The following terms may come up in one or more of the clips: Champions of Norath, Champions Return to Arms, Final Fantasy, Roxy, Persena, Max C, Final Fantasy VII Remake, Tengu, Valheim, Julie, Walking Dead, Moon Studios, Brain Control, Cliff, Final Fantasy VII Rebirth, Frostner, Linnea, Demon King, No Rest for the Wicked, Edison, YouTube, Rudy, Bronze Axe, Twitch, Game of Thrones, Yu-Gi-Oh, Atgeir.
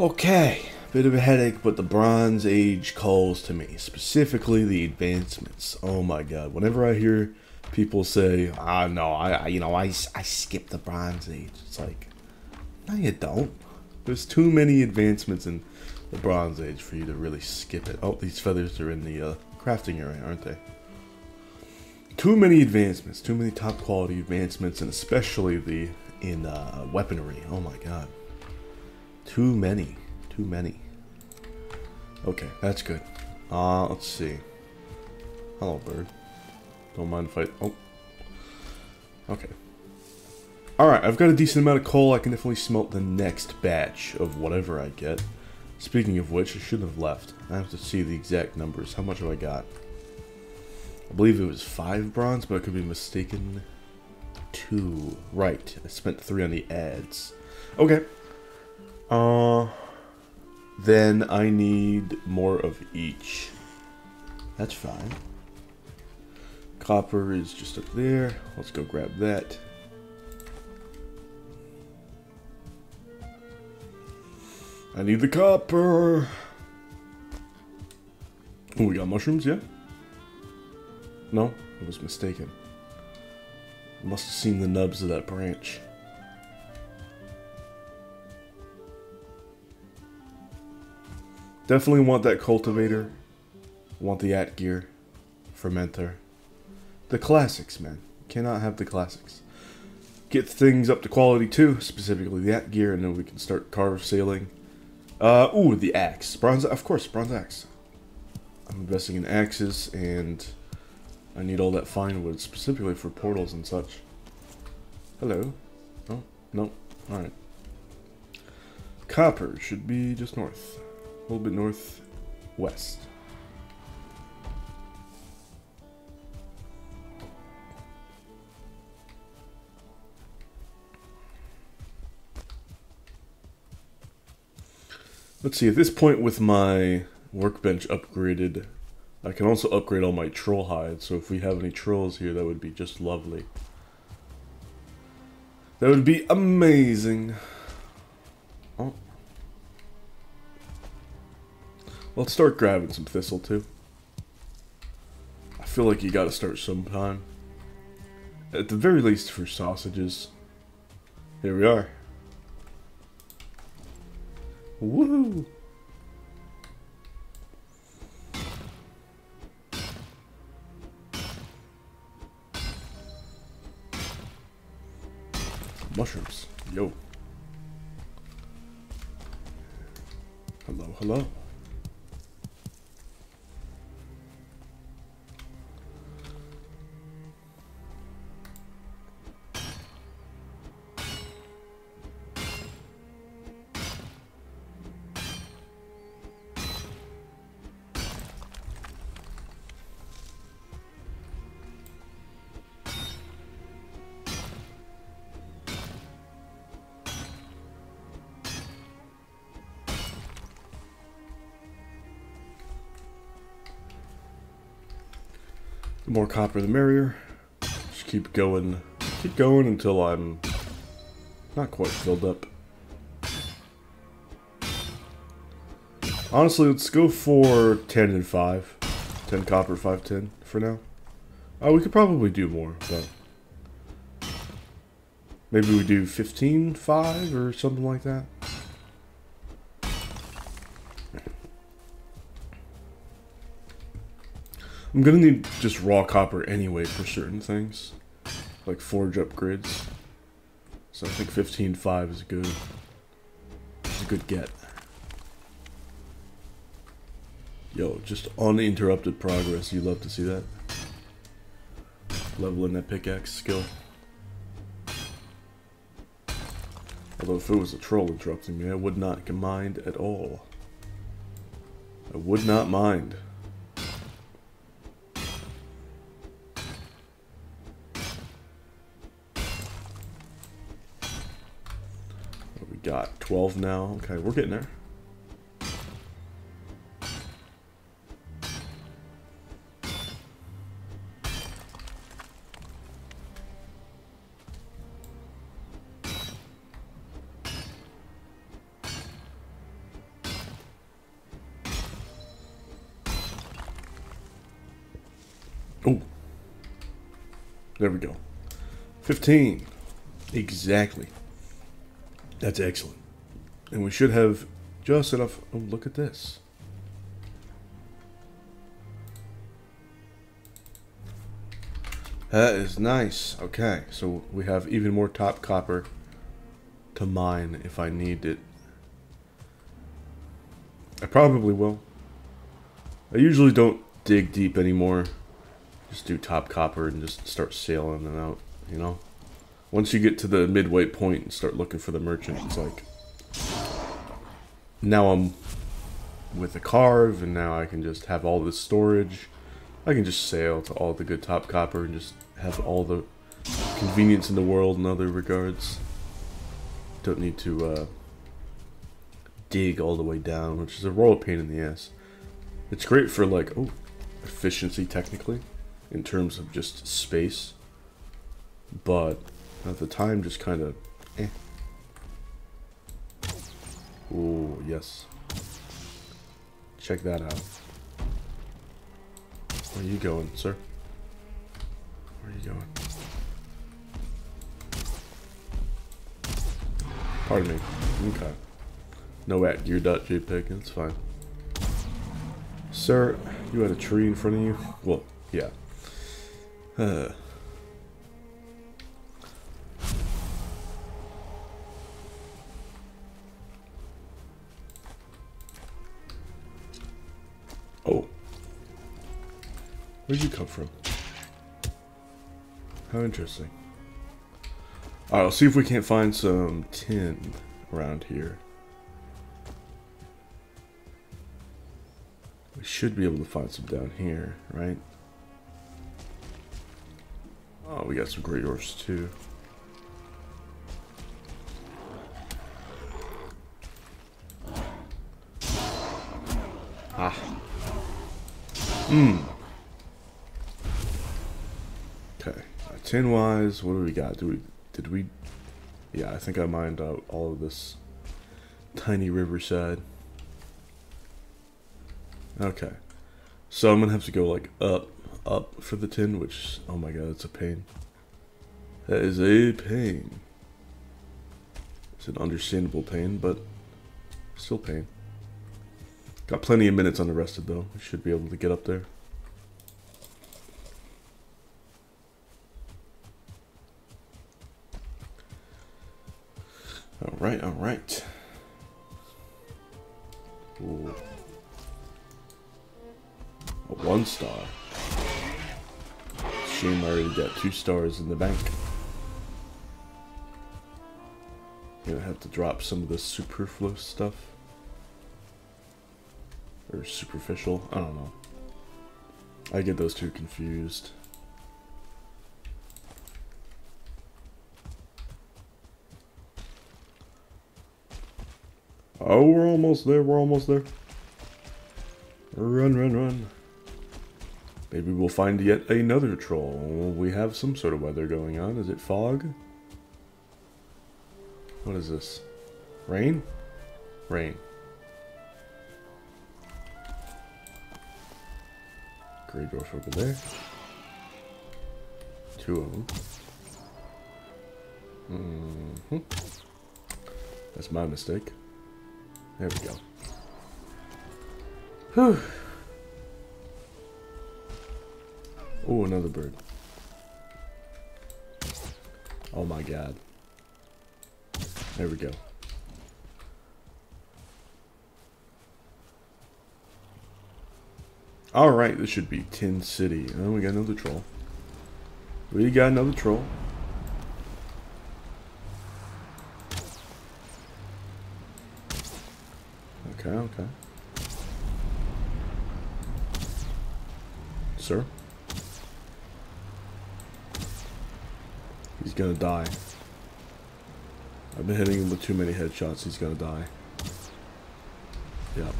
Okay, bit of a headache, but the Bronze Age calls to me, specifically the advancements. Oh my god, whenever I hear people say, ah, no, I skip the Bronze Age, it's like, no, you don't. There's too many advancements in the Bronze Age for you to really skip it. Oh, these feathers are in the crafting area, aren't they? Too many advancements, too many top quality advancements, and especially the weaponry. Oh my god. Too many. Too many. Okay, that's good. Let's see. Hello, bird. Don't mind if I... Oh. Okay. Alright, I've got a decent amount of coal. I can definitely smelt the next batch of whatever I get. Speaking of which, I shouldn't have left. I have to see the exact numbers. How much have I got? I believe it was 5 bronze, but I could be mistaken. 2. Right. I spent 3 on the ads. Okay. Then I need more of each. That's fine. Copper is just up there. Let's go grab that. I need the copper. Oh, we got mushrooms, yeah? No, I was mistaken. I must have seen the nubs of that branch. Definitely want that cultivator. Want the Atgeir. Fermenter. The classics, man. Cannot have the classics. Get things up to quality too, specifically the Atgeir, and then we can start carve sailing. Ooh, the axe. Bronze, of course, bronze axe. I'm investing in axes, and I need all that fine wood, specifically for portals and such. Hello. Oh, no. Alright. Copper should be just north. A little bit northwest. Let's see, at this point with my workbench upgraded, I can also upgrade all my troll hides, so if we have any trolls here, that would be just lovely. That would be amazing. Oh. Let's start grabbing some thistle too. I feel like you gotta start sometime. At the very least for sausages. Here we are. Woohoo! Mushrooms. Yo. Hello, hello. The more copper, the merrier. Just keep going until I'm not quite filled up. Honestly, let's go for 10 and 5. 10 copper, 5, 10 for now. Oh, we could probably do more, but maybe we do 15, 5 or something like that. I'm gonna need just raw copper anyway for certain things, like forge upgrades. So I think 15.5 is good. It's a good get. Yo, just uninterrupted progress. You love to see that. Leveling that pickaxe skill. Although if it was a troll interrupting me, I would not mind at all. I would not mind. Got 12 now. Okay, we're getting there. Oh, there we go. 15. Exactly. That's excellent. And we should have just enough. Oh, look at this. That is nice. Okay, so we have even more top copper to mine if I need it. I probably will. I usually don't dig deep anymore. Just do top copper and just start sailing them out, you know? Once you get to the midway point and start looking for the merchant, it's like... Now I'm with a carve, and now I can just have all this storage. I can just sail to all the good top copper and just have all the convenience in the world in other regards. Don't need to dig all the way down, which is a royal pain in the ass. It's great for, like, oh, efficiency technically, in terms of just space. But at the time, just kind of, eh. Oh, yes. Check that out. Where are you going, sir? Where are you going? Pardon me. Okay. No Atgeir.jpg, that's fine. Sir, you had a tree in front of you? Well, yeah. Oh. Where'd you come from? How interesting. Alright, I'll see if we can't find some tin around here. We should be able to find some down here, right? Oh, we got some great ores too. Ah. Okay. Tin wise, what do we got? Did we? Yeah, I think I mined out all of this tiny riverside. Okay, so I'm gonna have to go like up for the tin, which, oh my god, it's a pain. That is a pain. It's an understandable pain, but still pain. Got plenty of minutes unrested though. We should be able to get up there. All right, all right. Ooh. A 1-star. Shame I already got 2 stars in the bank. Gonna have to drop some of the superfluous stuff. Or superficial, I don't know. I get those two confused. Oh, we're almost there, we're almost there. Run, run, run. Maybe we'll find yet another troll. We have some sort of weather going on. Is it fog? What is this? Rain? Rain. Grey dwarf over there. 2 of them. That's my mistake. There we go. Whew. Oh, another bird. Oh my god. There we go. Alright, this should be Tin City. And then we got another troll. We got another troll. Okay, okay. Sir? He's gonna die. I've been hitting him with too many headshots, he's gonna die. Yep.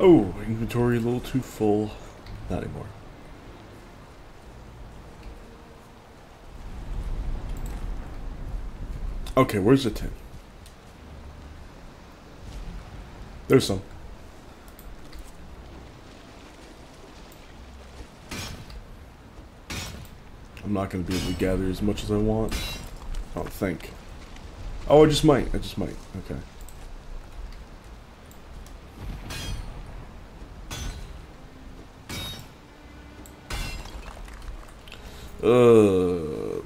Oh, inventory a little too full. Not anymore. Okay, where's the tin? There's some. I'm not going to be able to gather as much as I want. I don't think. Oh, I just might. I just might. Okay.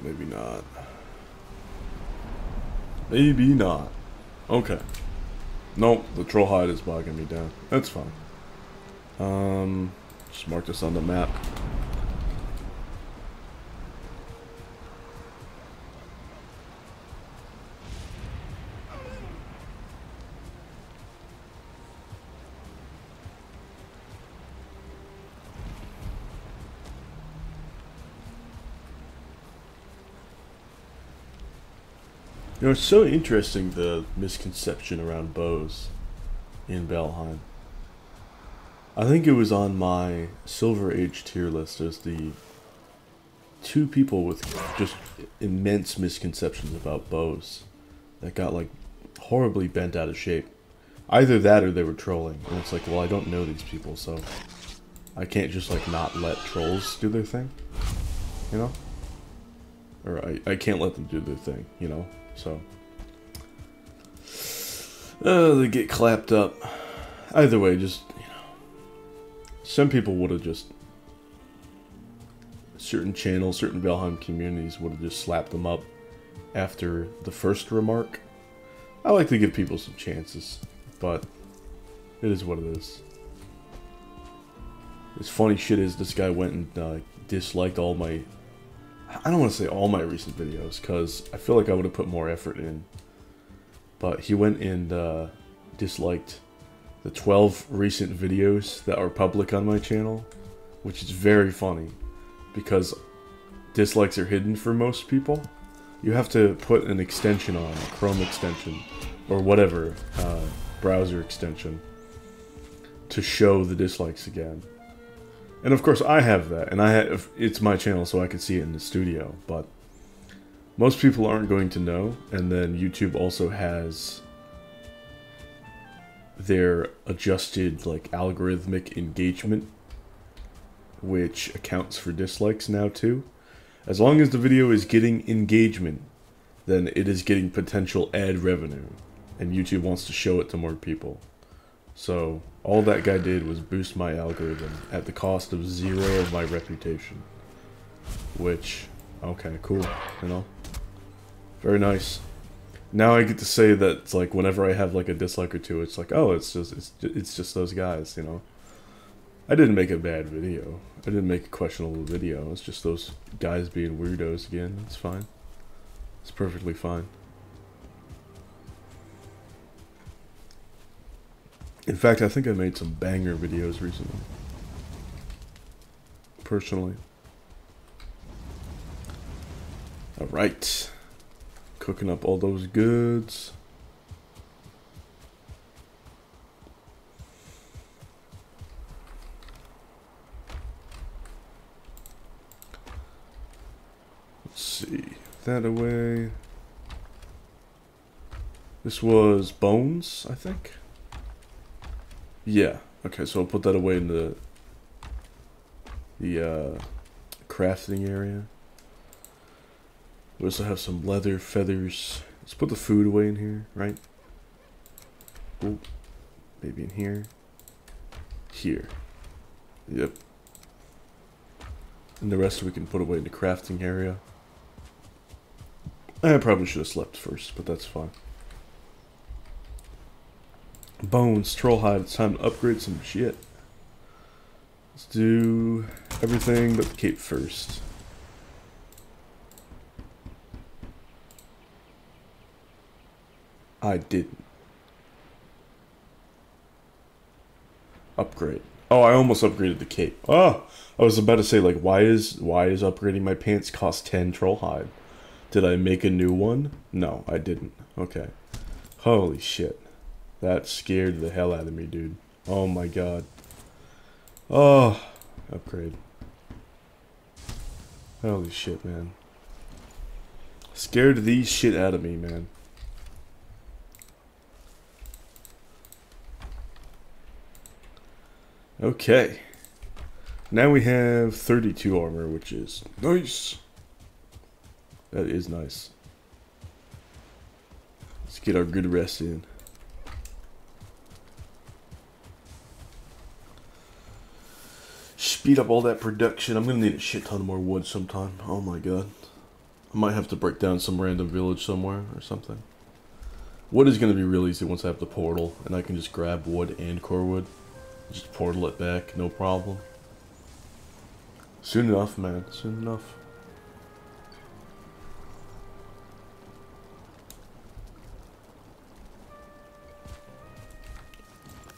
Maybe not. Maybe not. Okay. Nope, the troll hide is bogging me down. That's fine. Just mark this on the map. You know, it's so interesting, the misconception around bows in Valheim. I think it was on my Silver Age tier list as the two people with just immense misconceptions about bows that got, like, horribly bent out of shape. Either that or they were trolling. And it's like, well, I don't know these people, so I can't just, like, not let trolls do their thing, you know? Or I can't let them do their thing, you know? So, they get clapped up. Either way, just, you know, some people would have just, certain channels, certain Valheim communities would have just slapped them up after the first remark. I like to give people some chances, but it is what it is. This funny shit is this guy went and disliked all my... I don't want to say all my recent videos, because I feel like I would have put more effort in. But he went and disliked the 12 recent videos that are public on my channel, which is very funny, because dislikes are hidden for most people. You have to put an extension on, a Chrome extension, or whatever, browser extension, to show the dislikes again. And of course I have that, and I have, it's my channel, so I can see it in the studio, but most people aren't going to know. And then YouTube also has their adjusted, like, algorithmic engagement, which accounts for dislikes now too. As long as the video is getting engagement, then it is getting potential ad revenue, and YouTube wants to show it to more people. So all that guy did was boost my algorithm at the cost of zero of my reputation. Which, okay, cool, you know? Very nice. Now I get to say that it's like whenever I have like a dislike or two, it's like, oh, it's just those guys, you know? I didn't make a bad video. I didn't make a questionable video. It's just those guys being weirdos again. It's fine. It's perfectly fine. In fact, I think I made some banger videos recently. Personally. Alright. Cooking up all those goods. Let's see. That away. This was bones, I think. Yeah, okay, so I'll put that away in the crafting area. We also have some leather, feathers. Let's put the food away in here, right? Ooh, maybe in here. Here. Yep. And the rest we can put away in the crafting area. I probably should have slept first, but that's fine. Bones, troll hide, it's time to upgrade some shit. Let's do everything but the cape first. I didn't. Upgrade. Oh, I almost upgraded the cape. Oh, I was about to say, like, why is upgrading my pants cost 10 troll hide? Did I make a new one? No, I didn't. Okay. Holy shit. That scared the hell out of me, dude. Oh my god. Oh, upgrade. Holy shit, man. Scared the shit out of me, man. Okay. Now we have 32 armor, which is nice. That is nice. Let's get our good rest in. Speed up all that production. I'm gonna need a shit ton more wood sometime. Oh my god. I might have to break down some random village somewhere or something. Wood is gonna be real easy once I have the portal, and I can just grab wood and core wood. Just portal it back, no problem. Soon enough, man. Soon enough.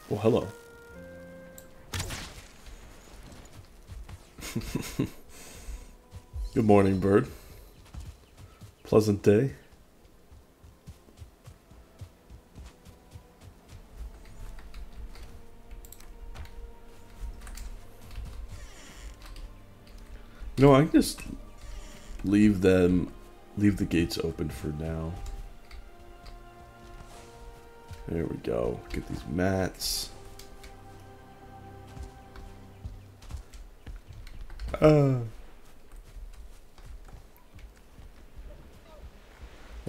Well, hello. Good morning, bird. Pleasant day. No, I can just leave the gates open for now. There we go. Get these mats. I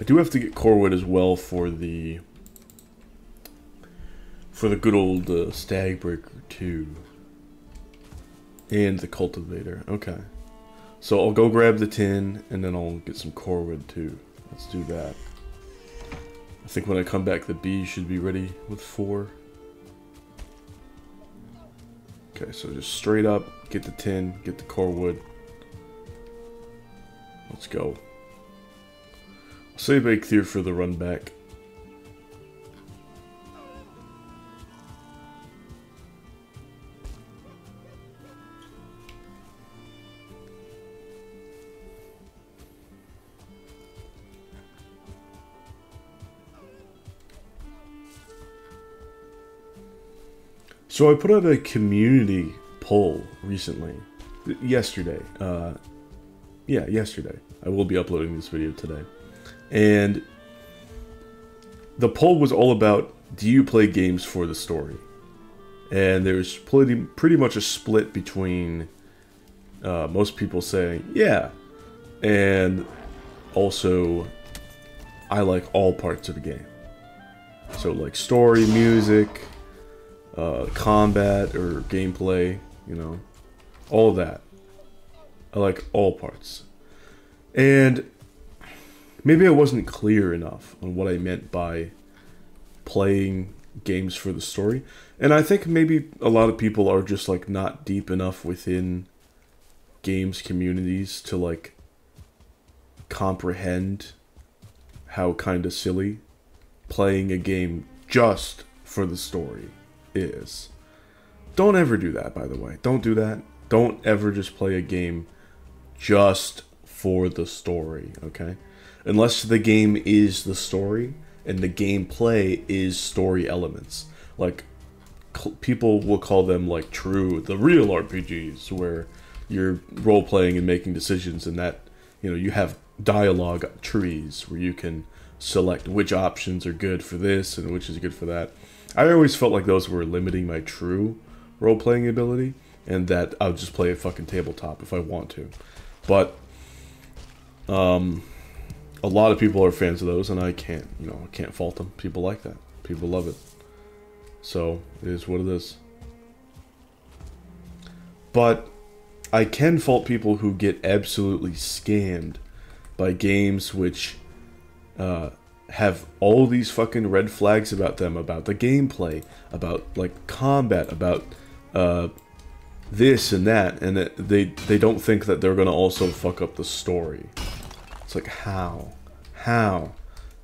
do have to get core wood as well for the good old stag breaker too, and the cultivator. Okay. So I'll go grab the tin, and then I'll get some core wood too. Let's do that. I think when I come back, the bees should be ready with 4. Okay, so just straight up, get the tin, get the core wood. Let's go. I'll save Atgeir for the run back. So I put out a community poll recently, yesterday, yesterday. I will be uploading this video today. And the poll was all about, do you play games for the story? And there was pretty much a split between most people saying, yeah, and also, I like all parts of the game. So like story, music, combat or gameplay, you know, all that. I like all parts. And maybe I wasn't clear enough on what I meant by playing games for the story. And I think maybe a lot of people are just like not deep enough within games communities to like comprehend how kind of silly playing a game just for the story is. Don't ever do that, by the way. Don't do that. Don't ever just play a game just for the story, okay? Unless the game is the story and the gameplay is story elements. Like, people will call them like true, the real RPGs where you're role-playing and making decisions and that, you know, you have dialogue trees where you can select which options are good for this and which is good for that. I always felt like those were limiting my true role-playing ability, and that I'll just play a fucking tabletop if I want to. But a lot of people are fans of those, and I can't, you know, I can't fault them. People like that. People love it. So it is what it is. But I can fault people who get absolutely scammed by games which have all these fucking red flags about them, about the gameplay, about like combat, about this and that, and they don't think that they're gonna also fuck up the story. It's like, how?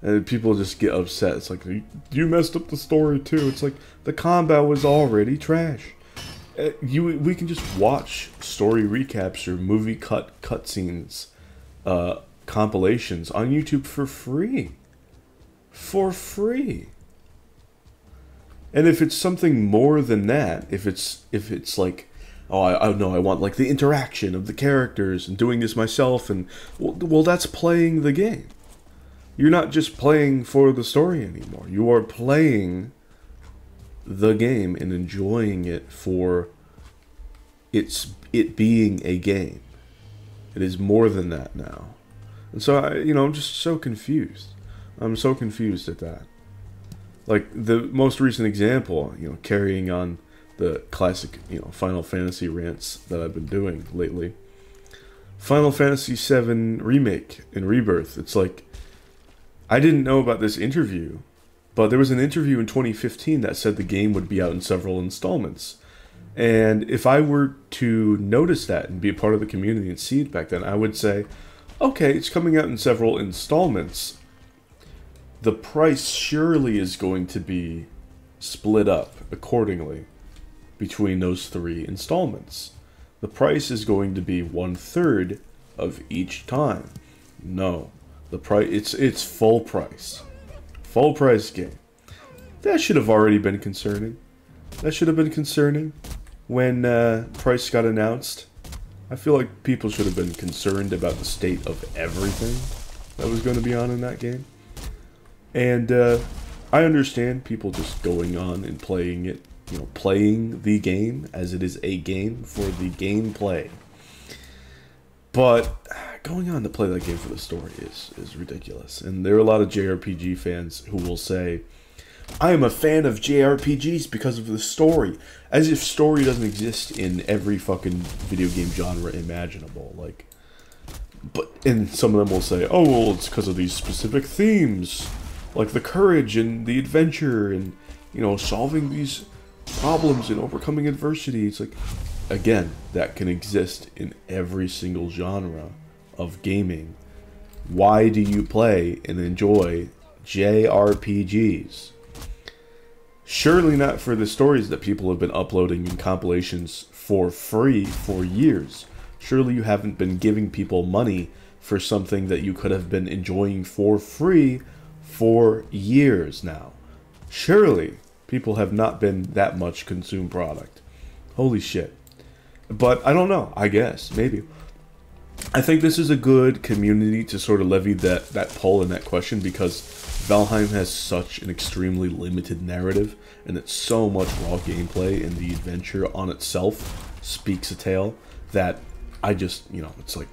And people just get upset. It's like, you messed up the story too. It's like, the combat was already trash. We can just watch story recaps or movie cutscenes, compilations on YouTube for free. And if it's something more than that, if it's like, oh, I don't know, I want like the interaction of the characters and doing this myself, and well, that's playing the game. You're not just playing for the story anymore. You are playing the game and enjoying it for it being a game. It is more than that now. And so, I'm just so confused. I'm so confused at that. Like, the most recent example, carrying on the classic, Final Fantasy rants that I've been doing lately. Final Fantasy VII Remake and Rebirth. It's like, I didn't know about this interview, but there was an interview in 2015 that said the game would be out in several installments. And if I were to notice that and be a part of the community and see it back then, I would say, okay, it's coming out in several installments. The price surely is going to be split up accordingly between those three installments. The price is going to be 1/3 of each time. No, the price, it's full price. Full price game. That should have already been concerning. That should have been concerning when price got announced. I feel like people should have been concerned about the state of everything that was going to be on in that game. And I understand people just going on and playing it, playing the game as it is a game for the gameplay. But going on to play that game for the story is ridiculous. And there are a lot of JRPG fans who will say, I am a fan of JRPGs because of the story. As if story doesn't exist in every fucking video game genre imaginable. Like, and some of them will say, oh, well, it's because of these specific themes. Like the courage and the adventure and, solving these problems and overcoming adversity. It's like, again, that can exist in every single genre of gaming. Why do you play and enjoy JRPGs? Surely not for the stories that people have been uploading in compilations for free for years. Surely you haven't been giving people money for something that you could have been enjoying for free for years now. Surely people have not been that much consumed product. Holy shit. But I don't know. I guess. Maybe. I think this is a good community to sort of levy that poll and that question, because Valheim has such an extremely limited narrative, and it's so much raw gameplay, and the adventure on itself speaks a tale that I just, it's like,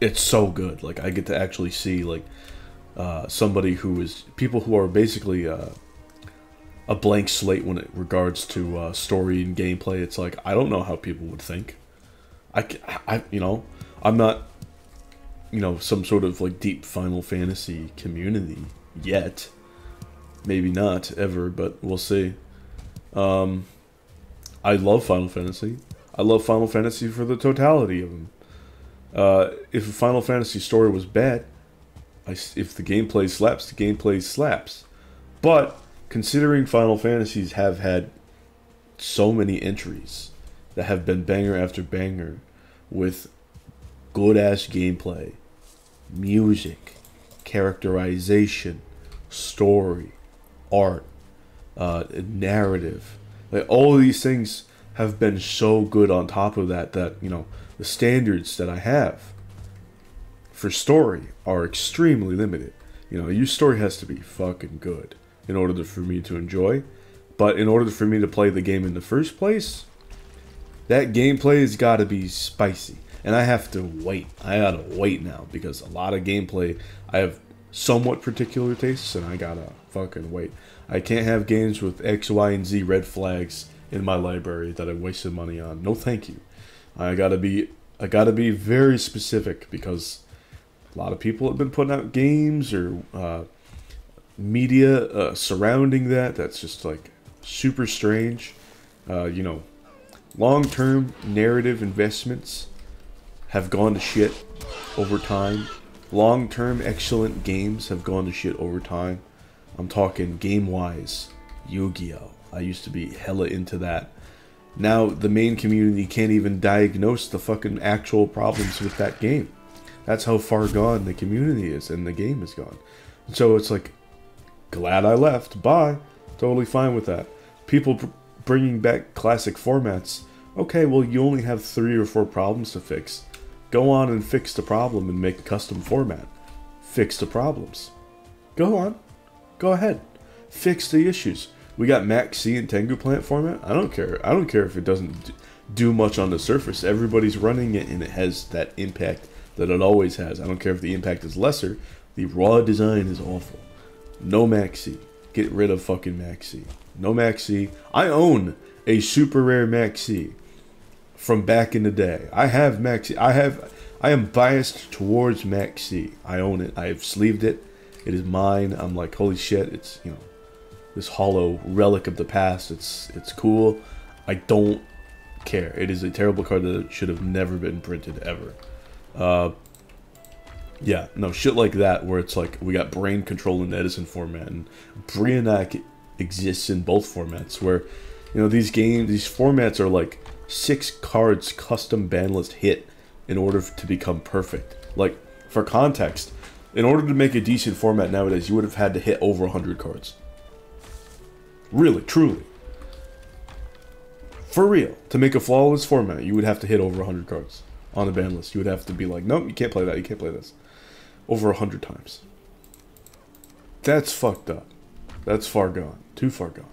it's so good. Like, I get to actually see, like, people who are basically a blank slate when it regards to story and gameplay. It's like, I don't know how people would think. I'm not... some sort of like deep Final Fantasy community yet. Maybe not ever, but we'll see. I love Final Fantasy. I love Final Fantasy for the totality of them. If a Final Fantasy story was bad, if the gameplay slaps, the gameplay slaps. But considering Final Fantasies have had so many entries that have been banger after banger with good-ass gameplay, music, characterization, story, art, narrative. Like, all of these things have been so good on top of that, the standards that I have for story are extremely limited. Your story has to be fucking good in order for me to enjoy. But in order for me to play the game in the first place, that gameplay has got to be spicy. And I have to wait. I gotta wait now, because a lot of gameplay, I have somewhat particular tastes, and I gotta fucking wait. I can't have games with X, Y, and Z red flags in my library that I wasted money on. No thank you. I gotta be very specific, because a lot of people have been putting out games or media surrounding that's just like super strange. Long-term narrative investments have gone to shit over time. Long-term excellent games have gone to shit over time. I'm talking game-wise, Yu-Gi-Oh. I used to be hella into that. Now the main community can't even diagnose the fucking actual problems with that game. That's how far gone the community is and the game is gone. So it's like, glad I left, bye. Totally fine with that. People bringing back classic formats. Okay, well, you only have 3 or 4 problems to fix. Go on and fix the problem and make a custom format. Fix the problems. Go on. Go ahead. Fix the issues. We got Max C and Tengu plant format. I don't care. I don't care if it doesn't do much on the surface. Everybody's running it and it has that impact that it always has. I don't care if the impact is lesser. The raw design is awful. No Max C. Get rid of fucking Max C. No Max C. I own a super rare Max C from back in the day. I have Max C. I am biased towards Max C. I own it. I have sleeved it. It is mine. I'm like, holy shit, it's, you know, this hollow relic of the past. It's cool. I don't care. It is a terrible card that should have never been printed ever. Yeah, no, shit like that where it's like we got Brain Control in the Edison format and Brainiac exists in both formats where, you know, these games, these formats are like 6 cards custom banlist hit in order to become perfect. Like, for context, in order to make a decent format nowadays, you would have had to hit over 100 cards. Really, truly. For real. To make a flawless format, you would have to hit over 100 cards on the ban list. You would have to be like, nope, you can't play that, you can't play this. Over 100 times. That's fucked up. That's far gone. Too far gone.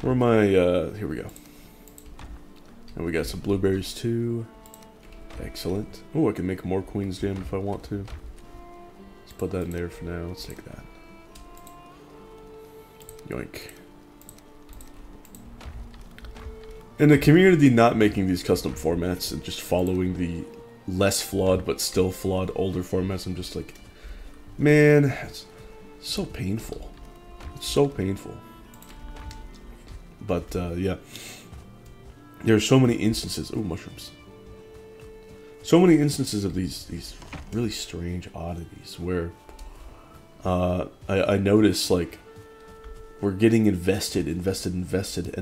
Where am I? Here we go. And we got some blueberries too. Excellent. Oh, I can make more Queen's Jam if I want to. Let's put that in there for now. Let's take that. Yoink. And the community not making these custom formats and just following the less flawed but still flawed older formats, I'm just like, man, it's so painful. It's so painful. But, yeah. There are so many instances. Oh, mushrooms. So many instances of these really strange oddities where I notice, like, we're getting invested, and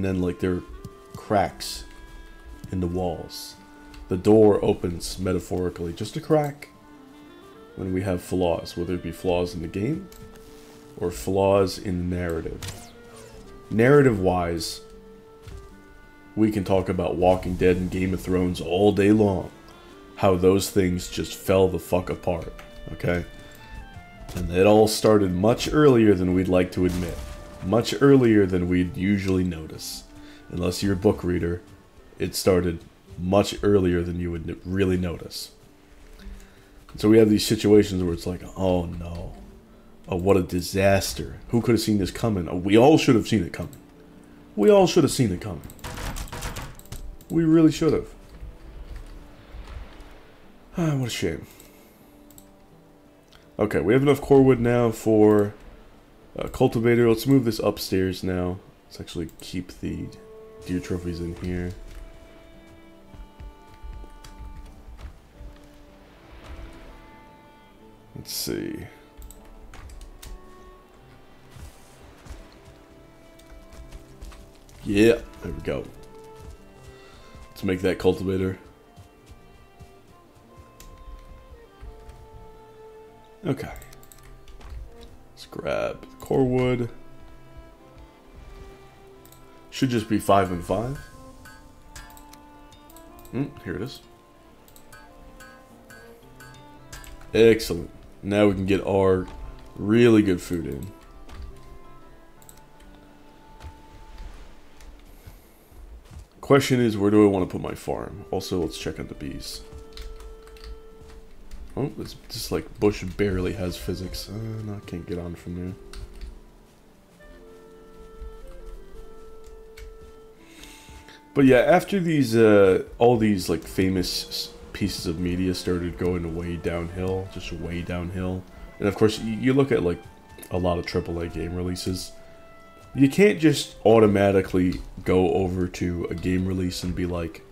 then, like, there are cracks in the walls. The door opens, metaphorically, just a crack when we have flaws, whether it be flaws in the game or flaws in the narrative. Narrative-wise, we can talk about Walking Dead and Game of Thrones all day long. How those things just fell the fuck apart, okay? And it all started much earlier than we'd like to admit. Much earlier than we'd usually notice. Unless you're a book reader, it started much earlier than you would really notice. And so we have these situations where it's like, oh no. Oh, what a disaster. Who could have seen this coming? Oh, we all should have seen it coming. We all should have seen it coming. We really should have. Ah, what a shame. Okay, we have enough core wood now for a cultivator. Let's move this upstairs now. Let's actually keep the deer trophies in here. Let's see. Yeah, there we go. Let's make that cultivator. Okay. Let's grab core wood. Should just be 5 and 5. Here it is. Excellent. Now we can get our really good food in. Question is, where do I want to put my farm? Also, let's check on the bees. Oh, this just like bush barely has physics. No, I can't get on from there. But yeah, after these, all these like famous pieces of media started going way downhill, just way downhill. And of course, you look at like a lot of AAA game releases. You can't just automatically go over to a game release and be like,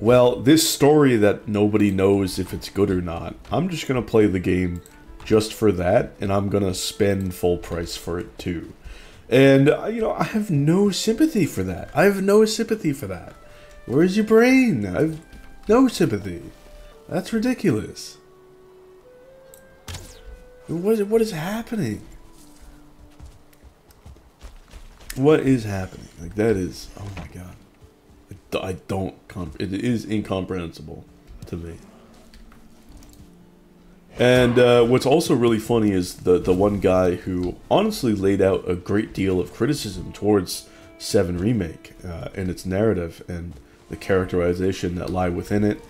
well, this story that nobody knows if it's good or not, I'm just going to play the game just for that, and I'm going to spend full price for it too. And, you know, I have no sympathy for that. I have no sympathy for that. Where's your brain? I have no sympathy. That's ridiculous. What is happening? What is happening? Like, that is, oh my god. I don't, it is incomprehensible to me. And what's also really funny is the one guy who honestly laid out a great deal of criticism towards 7 Remake and its narrative and the characterization that lie within it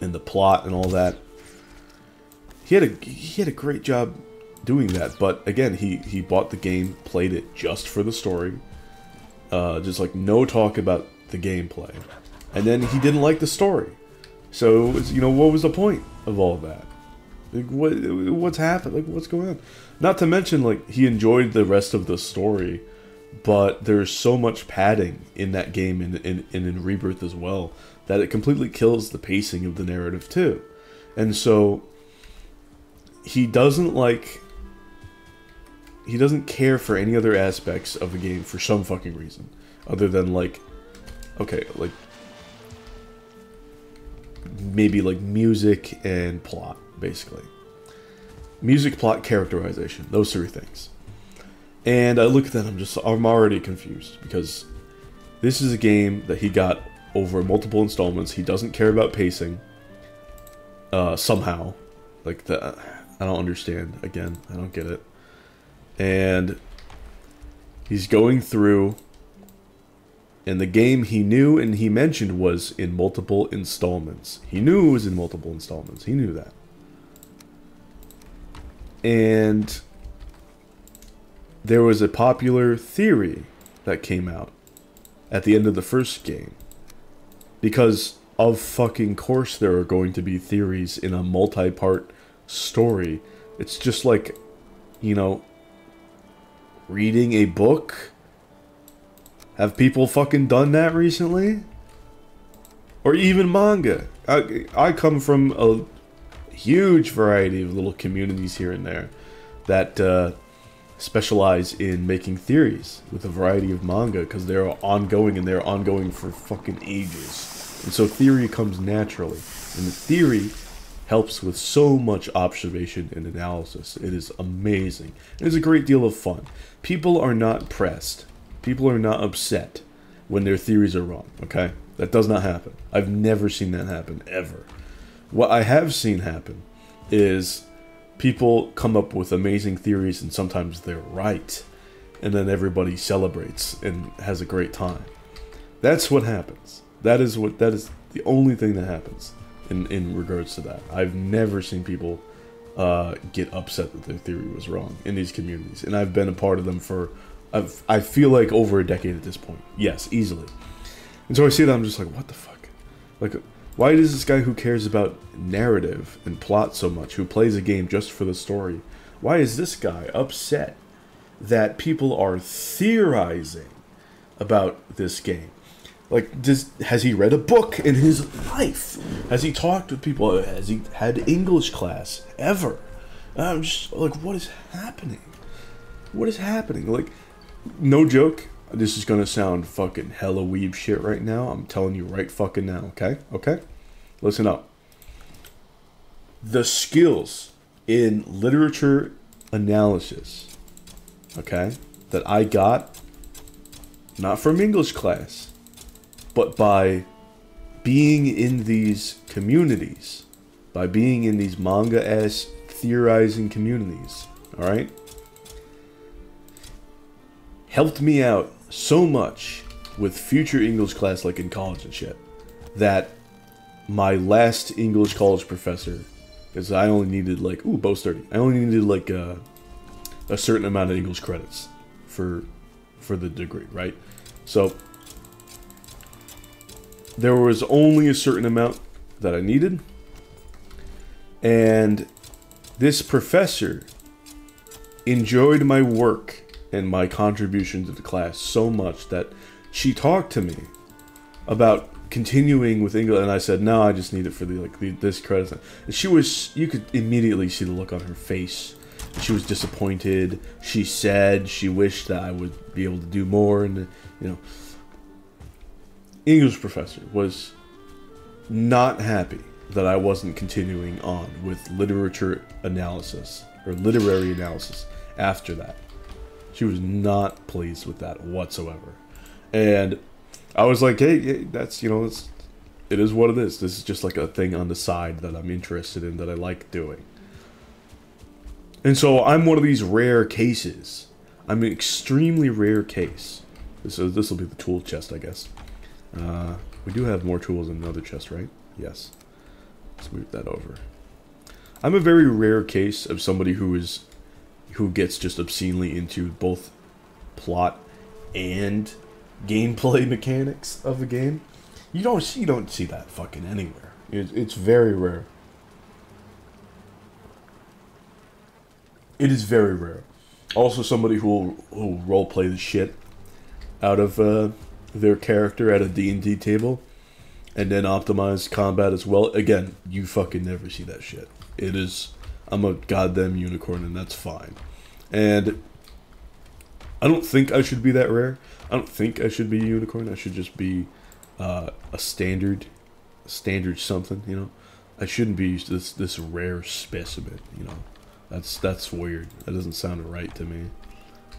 and the plot and all that. He had a great job doing that, but again, he bought the game, played it just for the story. Just like no talk about the gameplay. And then he didn't like the story. So, you know, what was the point of all that? Like, what's happened? Like, what's going on? Not to mention, like, he enjoyed the rest of the story, but there's so much padding in that game and in Rebirth as well, that it completely kills the pacing of the narrative too. And so, he doesn't care for any other aspects of the game for some fucking reason. Other than, like, okay, like, maybe like music and plot, basically. Music, plot, characterization. Those three things. And I look at that and I'm already confused. Because this is a game that he got over multiple installments. He doesn't care about pacing. Somehow. Like, I don't understand. Again, I don't get it. And he's going through, and the game he knew and he mentioned was in multiple installments. He knew it was in multiple installments. He knew that. And there was a popular theory that came out at the end of the first game. Because of fucking course there are going to be theories in a multi-part story. It's just like, you know, reading a book? Have people fucking done that recently? Or even manga? I come from a huge variety of little communities here and there that specialize in making theories with a variety of manga, because they're ongoing, and they're ongoing for fucking ages. And so theory comes naturally. And the theory helps with so much observation and analysis. It is amazing. It is a great deal of fun. People are not pressed. People are not upset when their theories are wrong, okay? That does not happen. I've never seen that happen, ever. What I have seen happen is people come up with amazing theories, and sometimes they're right. And then everybody celebrates and has a great time. That's what happens. That is the only thing that happens. In regards to that, I've never seen people get upset that their theory was wrong in these communities, and I've been a part of them for, I feel like, over a decade at this point. Yes, easily. And so I see that, I'm just like, what the fuck? Like, why does this guy who cares about narrative and plot so much, who plays a game just for the story, why is this guy upset that people are theorizing about this game? Like, has he read a book in his life? Has he talked with people? Has he had English class ever? And I'm just like, what is happening? What is happening? Like, no joke. This is gonna sound fucking hella weeb shit right now. I'm telling you right fucking now, okay? Okay? Listen up. The skills in literature analysis, okay, that I got, not from English class, but by being in these communities, by being in these manga-ass theorizing communities, alright, helped me out so much with future English class, like in college and shit, that my last English college professor, because I only needed like, ooh, Bo's 30, I only needed like a certain amount of English credits for the degree, right? So there was only a certain amount that I needed, and this professor enjoyed my work and my contribution to the class so much that she talked to me about continuing with English, and I said, no, I just need it for the this credit. And she was, you could immediately see the look on her face. She was disappointed. She said she wished that I would be able to do more, and, you know, English professor was not happy that I wasn't continuing on with literature analysis or literary analysis after that. She was not pleased with that whatsoever. And I was like, hey, that's, you know, it is what it is. This is just like a thing on the side that I'm interested in, that I like doing. And so I'm one of these rare cases. I'm an extremely rare case. This will be the tool chest, I guess. We do have more tools in another chest, right? Yes. Let's move that over. I'm a very rare case of somebody who gets just obscenely into both plot and gameplay mechanics of the game. You don't see that fucking anywhere. It's very rare. It is very rare. Also, somebody who will roleplay the shit out of their character at a D&D table, and then optimize combat as well. Again, you fucking never see that shit. It is, I'm a goddamn unicorn, and that's fine. And I don't think I should be that rare. I don't think I should be a unicorn. I should just be a standard something, you know. I shouldn't be this rare specimen, you know. That's weird. That doesn't sound right to me.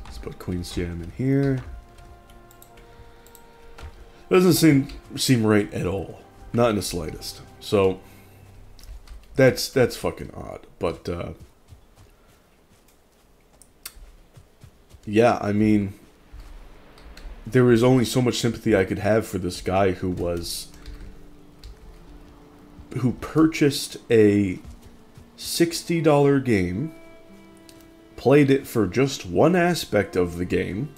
Let's put Queen's Jam in here. Doesn't seem right at all. Not in the slightest. So that's fucking odd. But yeah, I mean, there was only so much sympathy I could have for this guy who purchased a $60 game, played it for just one aspect of the game,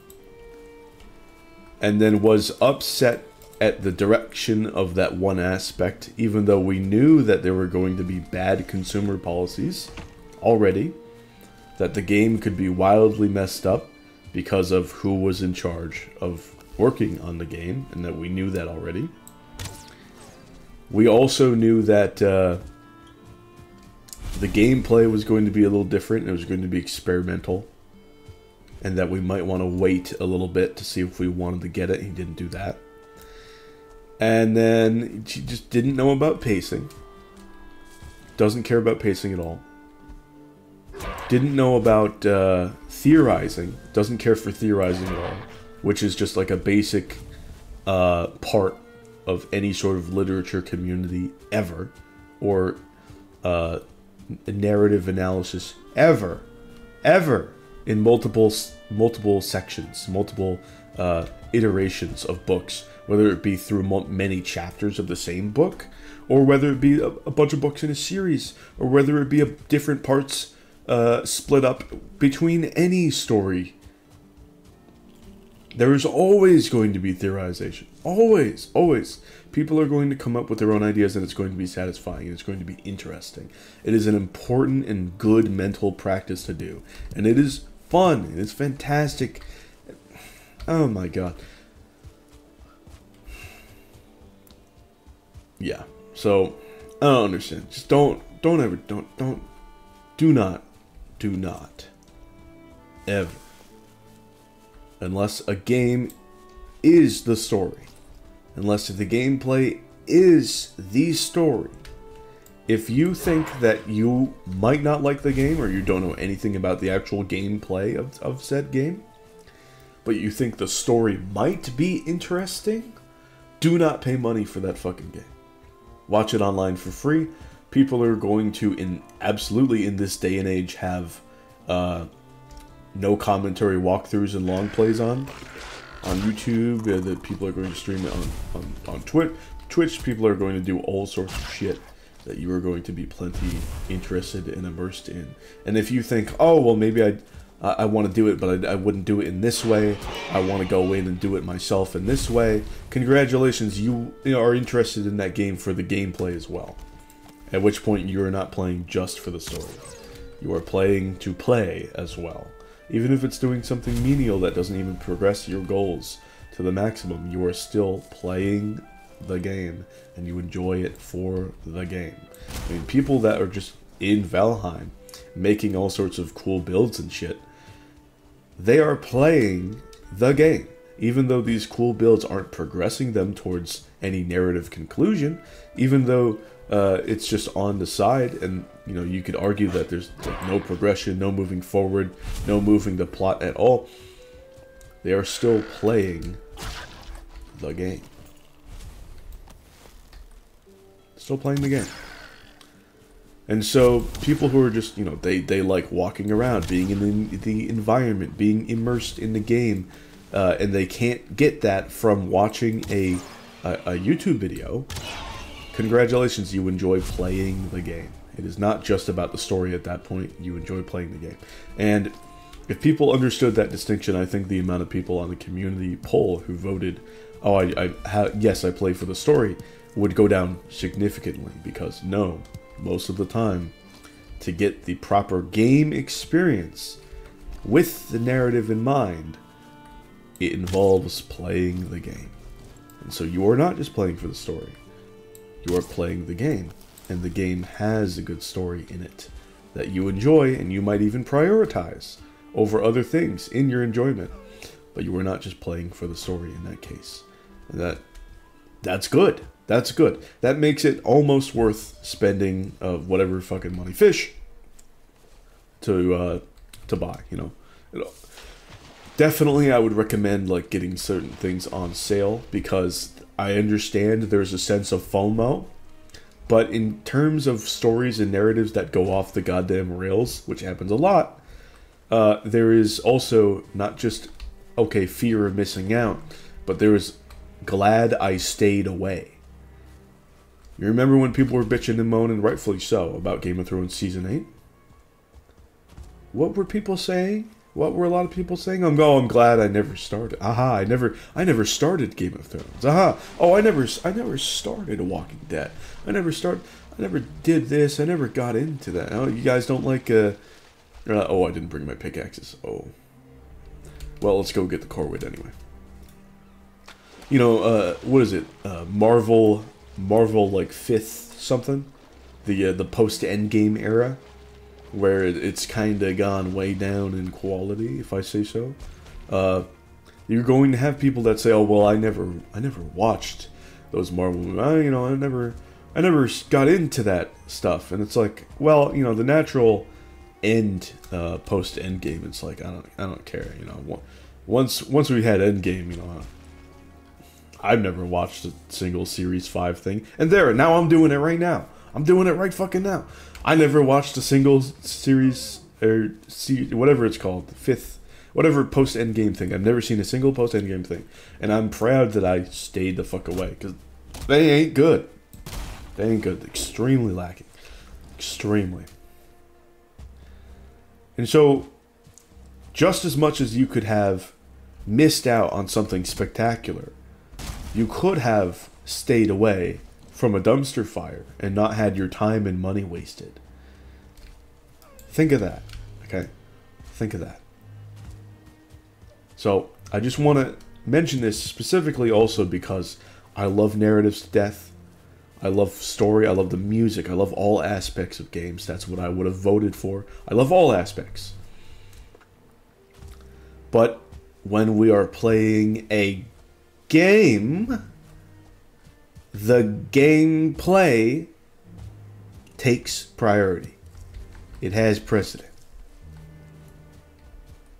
and then was upset at the direction of that one aspect, even though we knew that there were going to be bad consumer policies already, that the game could be wildly messed up because of who was in charge of working on the game, and that we knew that already. We also knew that the gameplay was going to be a little different. It was going to be experimental. And that we might want to wait a little bit to see if we wanted to get it. He didn't do that. And then she just didn't know about pacing. Doesn't care about pacing at all. Didn't know about theorizing. Doesn't care for theorizing at all. Which is just like a basic part of any sort of literature community ever. Or narrative analysis ever. Ever. In multiple sections, multiple iterations of books, whether it be through many chapters of the same book, or whether it be a bunch of books in a series, or whether it be different parts split up between any story. There is always going to be theorization. Always, always. People are going to come up with their own ideas, and it's going to be satisfying, and it's going to be interesting. It is an important and good mental practice to do, and it is fun, and it's fantastic. Oh my god. Yeah, so I don't understand. Just do not ever, unless a game is the story, unless the gameplay is the story. If you think that you might not like the game, or you don't know anything about the actual gameplay of said game, but you think the story might be interesting, do not pay money for that fucking game. Watch it online for free. People are going to, in this day and age, have no commentary walkthroughs and long plays on YouTube. The people are going to stream it on Twitch. People are going to do all sorts of shit that you are going to be plenty interested and immersed in. And if you think, oh, well, maybe I want to do it, but I wouldn't do it in this way, I want to go in and do it myself in this way, congratulations, you are interested in that game for the gameplay as well. At which point, you are not playing just for the story. You are playing to play as well. Even if it's doing something menial that doesn't even progress your goals to the maximum, you are still playing the game, and you enjoy it for the game. I mean, people that are just in Valheim, making all sorts of cool builds and shit, they are playing the game. Even though these cool builds aren't progressing them towards any narrative conclusion, even though it's just on the side, and you know, you could argue that there's like no progression, no moving forward, no moving the plot at all. They are still playing the game. Still playing the game. And so people who are just, you know, they like walking around, being in the environment, being immersed in the game, and they can't get that from watching a YouTube video. Congratulations, you enjoy playing the game. It is not just about the story at that point. You enjoy playing the game. And if people understood that distinction, I think the amount of people on the community poll who voted, oh, yes, I play for the story, would go down significantly. Because no, most of the time, to get the proper game experience with the narrative in mind, it involves playing the game. And so you are not just playing for the story. You are playing the game. And the game has a good story in it that you enjoy and you might even prioritize over other things in your enjoyment. But you are not just playing for the story in that case. And that's good. That's good. That makes it almost worth spending whatever fucking money fish to buy, you know. Definitely I would recommend like getting certain things on sale, because I understand there's a sense of FOMO, but in terms of stories and narratives that go off the goddamn rails, which happens a lot, there is also not just, okay, fear of missing out, but there is glad I stayed away. You remember when people were bitching and moaning, rightfully so, about Game of Thrones Season 8? What were people saying? What were a lot of people saying? Oh, I'm glad I never started. Aha, I never started Game of Thrones. Aha, oh, I never started Walking Dead. I never did this. I never got into that. Oh, you guys don't like, oh, I didn't bring my pickaxes. Oh. Well, let's go get the core wood anyway. You know, what is it? Marvel, like, 5th something? The post-Endgame era? Where it's kind of gone way down in quality, if I say so. You're going to have people that say, oh, well, I never watched those Marvel movies. You know, I never got into that stuff. And it's like, well, you know, the natural end post Endgame, it's like I don't care, you know. Once we had Endgame, you know, I've never watched a single series 5 thing, and there now I'm doing it right now. I'm doing it right fucking now. I never watched a single series or whatever it's called, the 5th, whatever post Endgame thing. I've never seen a single post Endgame thing, and I'm proud that I stayed the fuck away, because they ain't good. They ain't good. Extremely lacking. Extremely. And so, just as much as you could have missed out on something spectacular, you could have stayed away from a dumpster fire and not had your time and money wasted. Think of that, okay? Think of that. So, I just want to mention this specifically also because I love narratives to death. I love story, I love the music, I love all aspects of games. That's what I would have voted for. I love all aspects. But when we are playing a game, the gameplay takes priority. It has precedent.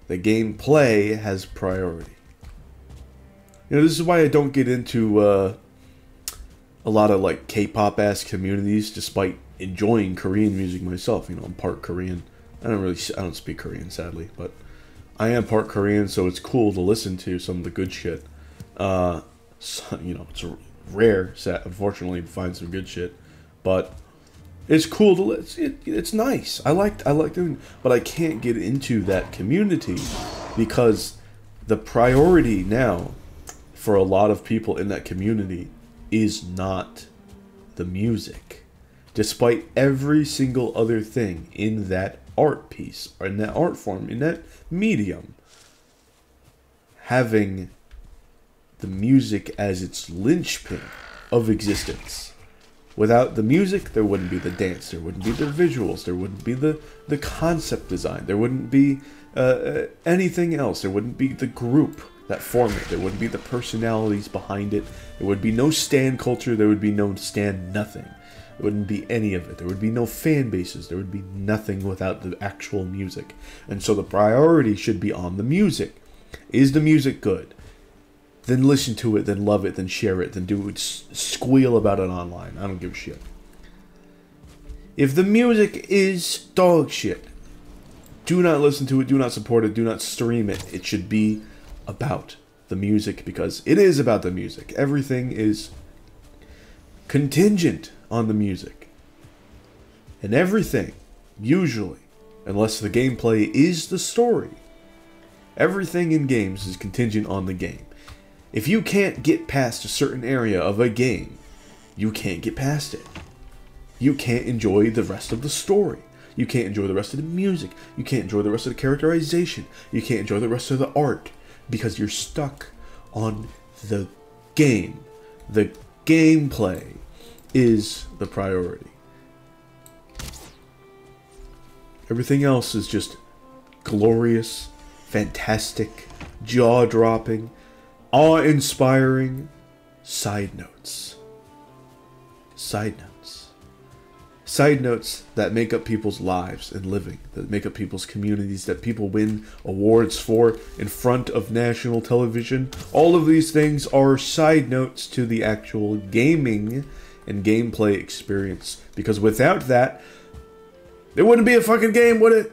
The gameplay has priority. You know, this is why I don't get into a lot of like K-pop-ass communities, despite enjoying Korean music myself. You know, I'm part Korean. I don't speak Korean, sadly, but I am part Korean, so it's cool to listen to some of the good shit. So, you know, it's rare, unfortunately, to find some good shit, but it's cool to listen. It's nice. I like doing it, but I can't get into that community because the priority now for a lot of people in that community is not the music, despite every single other thing in that art piece, or in that art form, in that medium, having the music as its linchpin of existence. Without the music, there wouldn't be the dance, there wouldn't be the visuals, there wouldn't be the concept design, there wouldn't be anything else, there wouldn't be the group that form it, there wouldn't be the personalities behind it, there would be no stan culture, there would be no stan nothing, there wouldn't be any of it, there would be no fan bases, there would be nothing without the actual music. And so the priority should be on the music, Is the music good? Then listen to it, then love it, then share it, then do it, squeal about it online. I don't give a shit. If the music is dog shit, do not listen to it, do not support it, do not stream it. It should be about the music, because it is about the music. Everything is contingent on the music. And everything, usually, unless the gameplay is the story, everything in games is contingent on the game. If you can't get past a certain area of a game, you can't get past it. You can't enjoy the rest of the story. You can't enjoy the rest of the music. You can't enjoy the rest of the characterization. You can't enjoy the rest of the art, because you're stuck on the game. The gameplay is the priority. Everything else is just glorious, fantastic, jaw-dropping, awe-inspiring side notes. Side notes. Side notes that make up people's lives and living, that make up people's communities, that people win awards for in front of national television. All of these things are side notes to the actual gaming and gameplay experience. Because without that, it wouldn't be a fucking game, would it?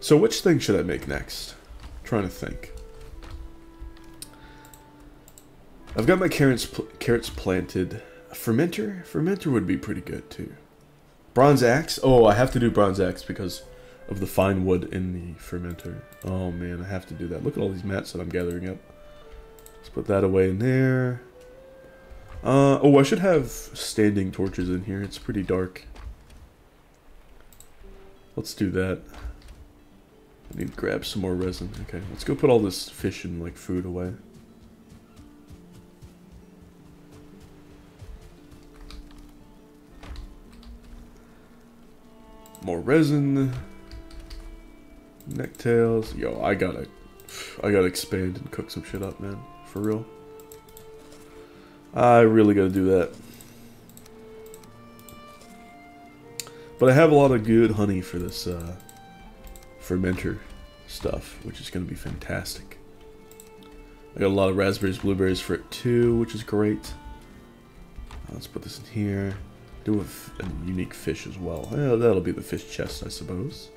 So which thing should I make next? I'm trying to think. I've got my carrots planted. A fermenter? Fermenter would be pretty good too. Bronze axe? Oh, I have to do bronze axe because of the fine wood in the fermenter. Oh man, I have to do that. Look at all these mats that I'm gathering up. Let's put that away in there. Oh, I should have standing torches in here. It's pretty dark. Let's do that. I need to grab some more resin. Okay, let's go put all this fish and like food away. More resin. Necktails. Yo, I gotta expand and cook some shit up, man. For real. I really gotta do that. But I have a lot of good honey for this, fermenter stuff, which is going to be fantastic. I got a lot of raspberries, blueberries for it too, which is great. Let's put this in here. Do a unique fish as well. Yeah, that'll be the fish chest, I suppose.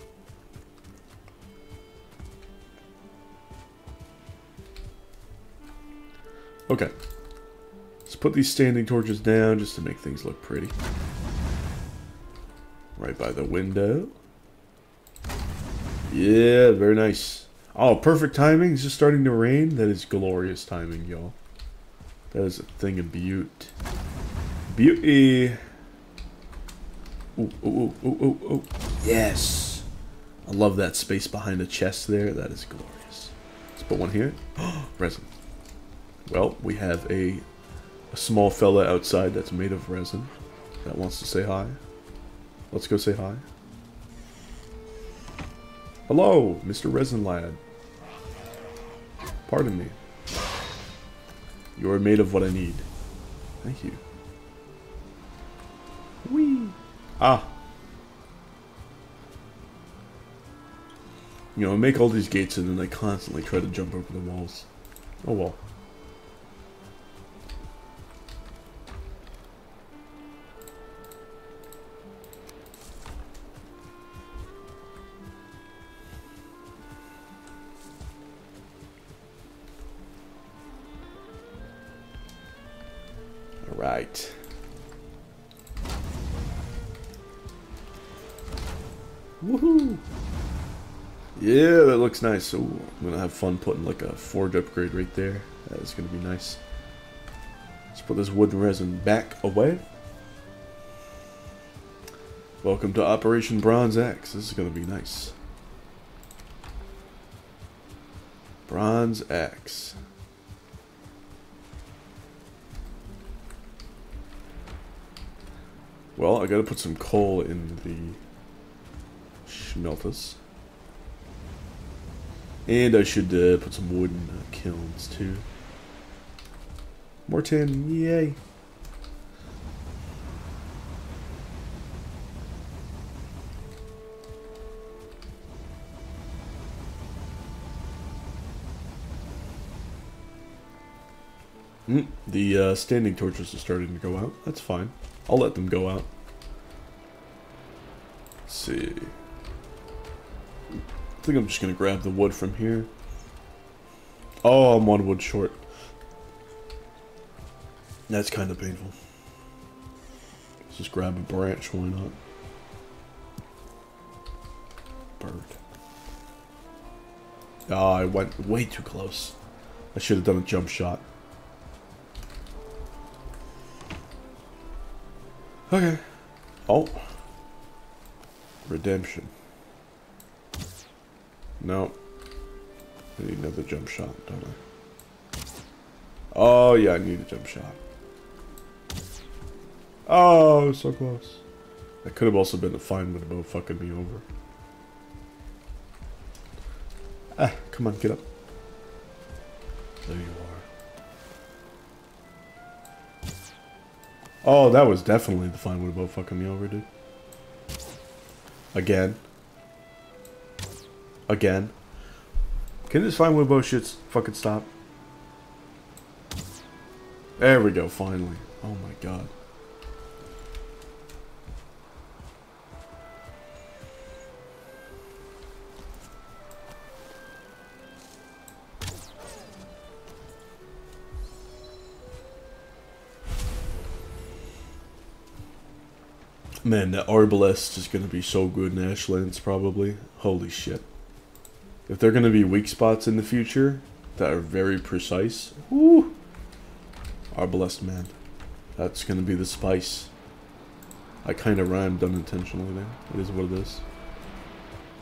Okay. Let's put these standing torches down just to make things look pretty. Right by the window. Yeah, very nice. Oh, perfect timing. It's just starting to rain. That is glorious timing, y'all. That is a thing of beauty. Beauty. Ooh, ooh, ooh, ooh, ooh, ooh. Yes. I love that space behind the chest there. That is glorious. Let's put one here. Resin. Well, we have a small fella outside that's made of resin that wants to say hi. Let's go say hi. Hello, Mr. Resin Lad. Pardon me. You are made of what I need. Thank you. Whee! Ah. You know, I make all these gates and then I constantly try to jump over the walls. Oh well. Right. Woohoo! Yeah, that looks nice. So I'm gonna have fun putting like a forge upgrade right there. That is gonna be nice. Let's put this wooden resin back away. Welcome to Operation Bronze Axe. This is gonna be nice. Bronze Axe. Well, I gotta put some coal in the smelters. And I should put some wooden kilns too. More tin, yay! The standing torches are starting to go out. That's fine. I'll let them go out. Let's see. I think I'm just going to grab the wood from here. Oh, I'm one wood short. That's kind of painful. Let's just grab a branch. Why not? Bird. Ah, I went way too close. I should have done a jump shot. Okay. Oh. Redemption. No. I need another jump shot, don't I? Oh, yeah, I need a jump shot. Oh, so close. That could have also been a fine one about fucking me over. Ah, come on, get up. There you are. Oh, that was definitely the fine one about fucking me over, dude. Again. Again. Can this fine one about shit fucking stop? There we go, finally. Oh my god. Man, that Arbalest is going to be so good in Ashlands, probably. Holy shit. If there are going to be weak spots in the future that are very precise, woo! Arbalest, man. That's going to be the spice. I kind of rhymed unintentionally there. It is what it is.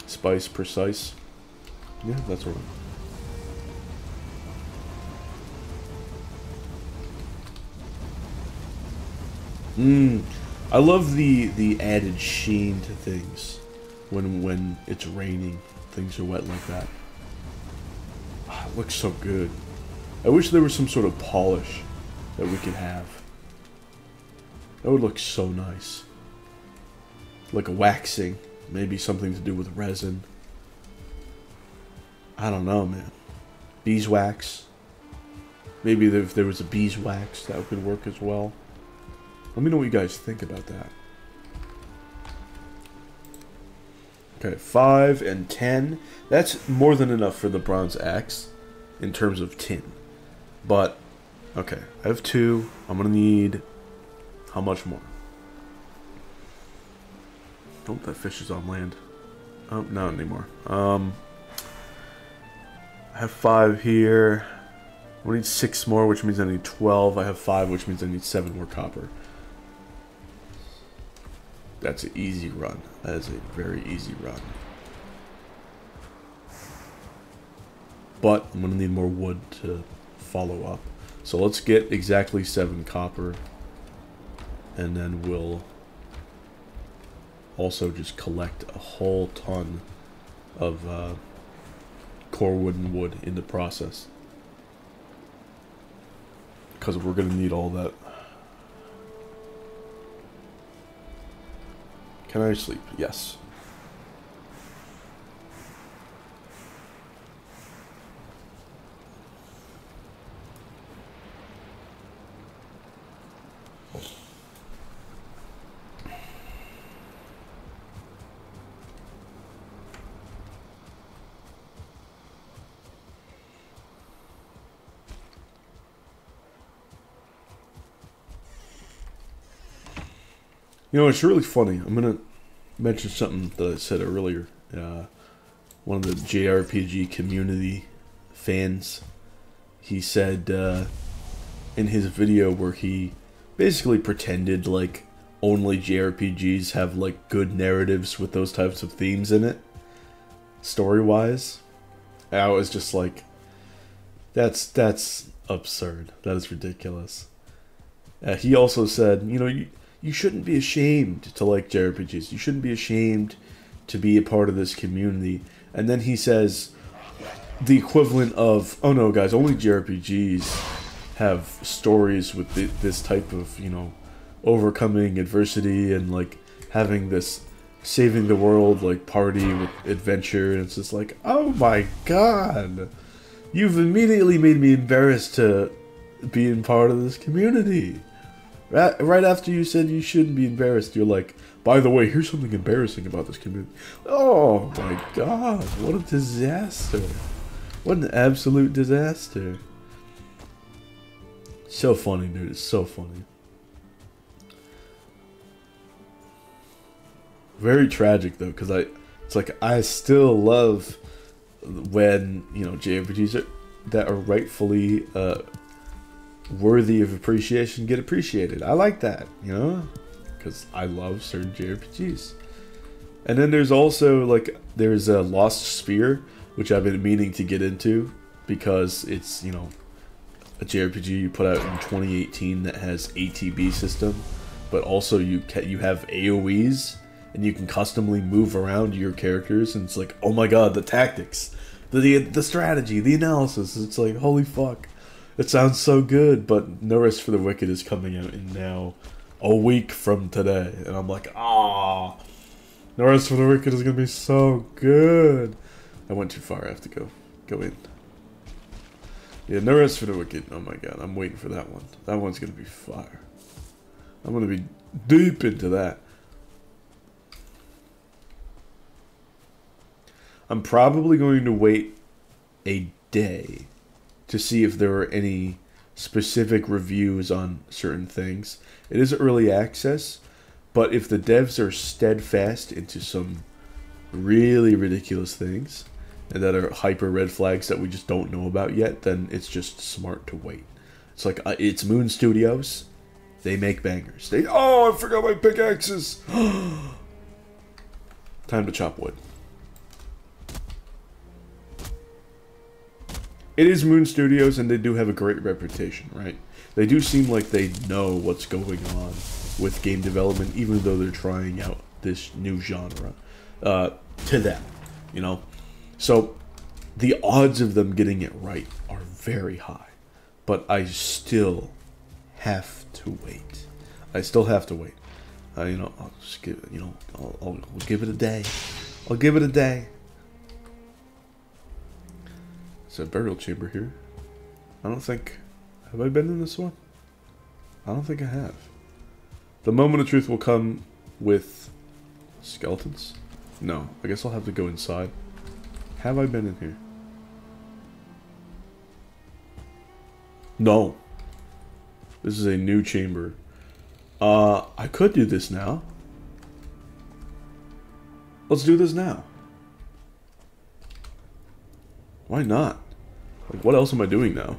Spice, precise. Yeah, that's right. Mmm. I love the added sheen to things when it's raining, things are wet like that. Oh, it looks so good. I wish there was some sort of polish that we could have. That would look so nice. Like a waxing, maybe something to do with resin. I don't know, man. Beeswax. Maybe if there was a beeswax, that could work as well. Let me know what you guys think about that. Okay, 5 and 10. That's more than enough for the bronze axe in terms of tin. But, okay, I have 2. I'm going to need... how much more? Oh, that fish is on land. Oh, not anymore. I have 5 here. I need 6 more, which means I need 12. I have 5, which means I need 7 more copper. That's an easy run. That is a very easy run. But I'm going to need more wood to follow up. So let's get exactly 7 copper. And then we'll also just collect a whole ton of core wood and wood in the process. Because we're going to need all that. Can I sleep? Yes. You know, it's really funny. I'm going to mention something that I said earlier. One of the JRPG community fans, he said in his video where he basically pretended like only JRPGs have like good narratives with those types of themes in it, story-wise. I was just like, that's absurd. That is ridiculous. He also said, you know, you shouldn't be ashamed to like JRPGs. You shouldn't be ashamed to be a part of this community. And then he says, the equivalent of, oh no guys, only JRPGs have stories with this type of, you know, overcoming adversity and like having this saving the world like party with adventure, and it's just like, oh my god, you've immediately made me embarrassed to being part of this community. Right after you said you shouldn't be embarrassed, you're like, by the way, here's something embarrassing about this community. Oh my god, what a disaster. What an absolute disaster. So funny, dude, it's so funny. Very tragic though, because it's like, I still love when, you know, JRPGs that are rightfully worthy of appreciation get appreciated. I like that, you know, because I love certain JRPGs. And then there's also like, there's a Lost Sphere, which I've been meaning to get into, because it's, you know, a JRPG you put out in 2018 that has ATB system, but also you have AoEs. And you can customly move around your characters, and it's like, oh my god, the tactics, the strategy, the analysis. It's like, holy fuck, it sounds so good. But No Rest for the Wicked is coming out in now a week from today, and I'm like, ah, No Rest for the Wicked is gonna be so good. I went too far. I have to go in. Yeah, No Rest for the Wicked. Oh my god, I'm waiting for that one. That one's gonna be fire. I'm gonna be deep into that. I'm probably going to wait a day to see if there are any specific reviews on certain things. It is early access, but if the devs are steadfast into some really ridiculous things and that are hyper red flags that we just don't know about yet, then it's just smart to wait. It's like, it's Moon Studios. They make bangers. Oh, I forgot my pickaxes. Time to chop wood. It is Moon Studios, and they do have a great reputation, right? They do seem like they know what's going on with game development, even though they're trying out this new genre to them, you know? So the odds of them getting it right are very high, but I still have to wait. I still have to wait. You know, I'll just give it, you know, I'll give it a day. I'll give it a day. A burial chamber here. I don't think, have I been in this one? I don't think I have. The moment of truth will come with skeletons. No, I guess I'll have to go inside. Have I been in here? No. This is a new chamber. I could do this now. Let's do this now. Why not? Like, what else am I doing now?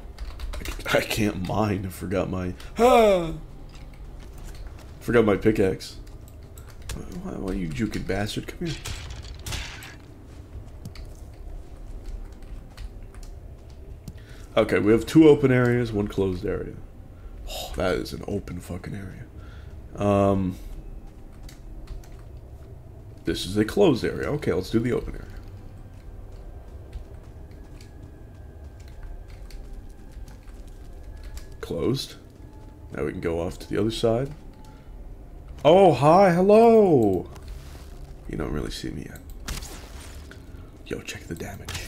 I can't mine. I forgot my... Ah! Forgot my pickaxe. Why you juking bastard? Come here. Okay, we have two open areas, one closed area. Oh, that is an open fucking area. This is a closed area. Okay, let's do the open area. Closed. Now we can go off to the other side. Oh, hi, hello! You don't really see me yet. Yo, check the damage.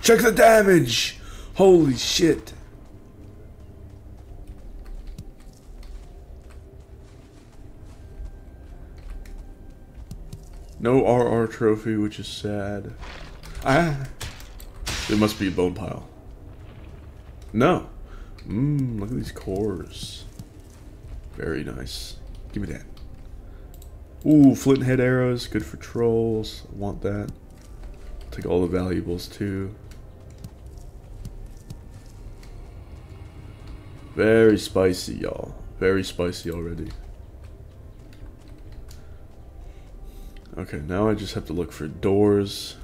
Check the damage! Holy shit! No RR trophy, which is sad. Ah! There must be a bone pile. No! Mmm, look at these cores. Very nice. Give me that. Ooh, flint head arrows, good for trolls. I want that. Take all the valuables too. Very spicy, y'all. Very spicy already. Okay, now I just have to look for doors.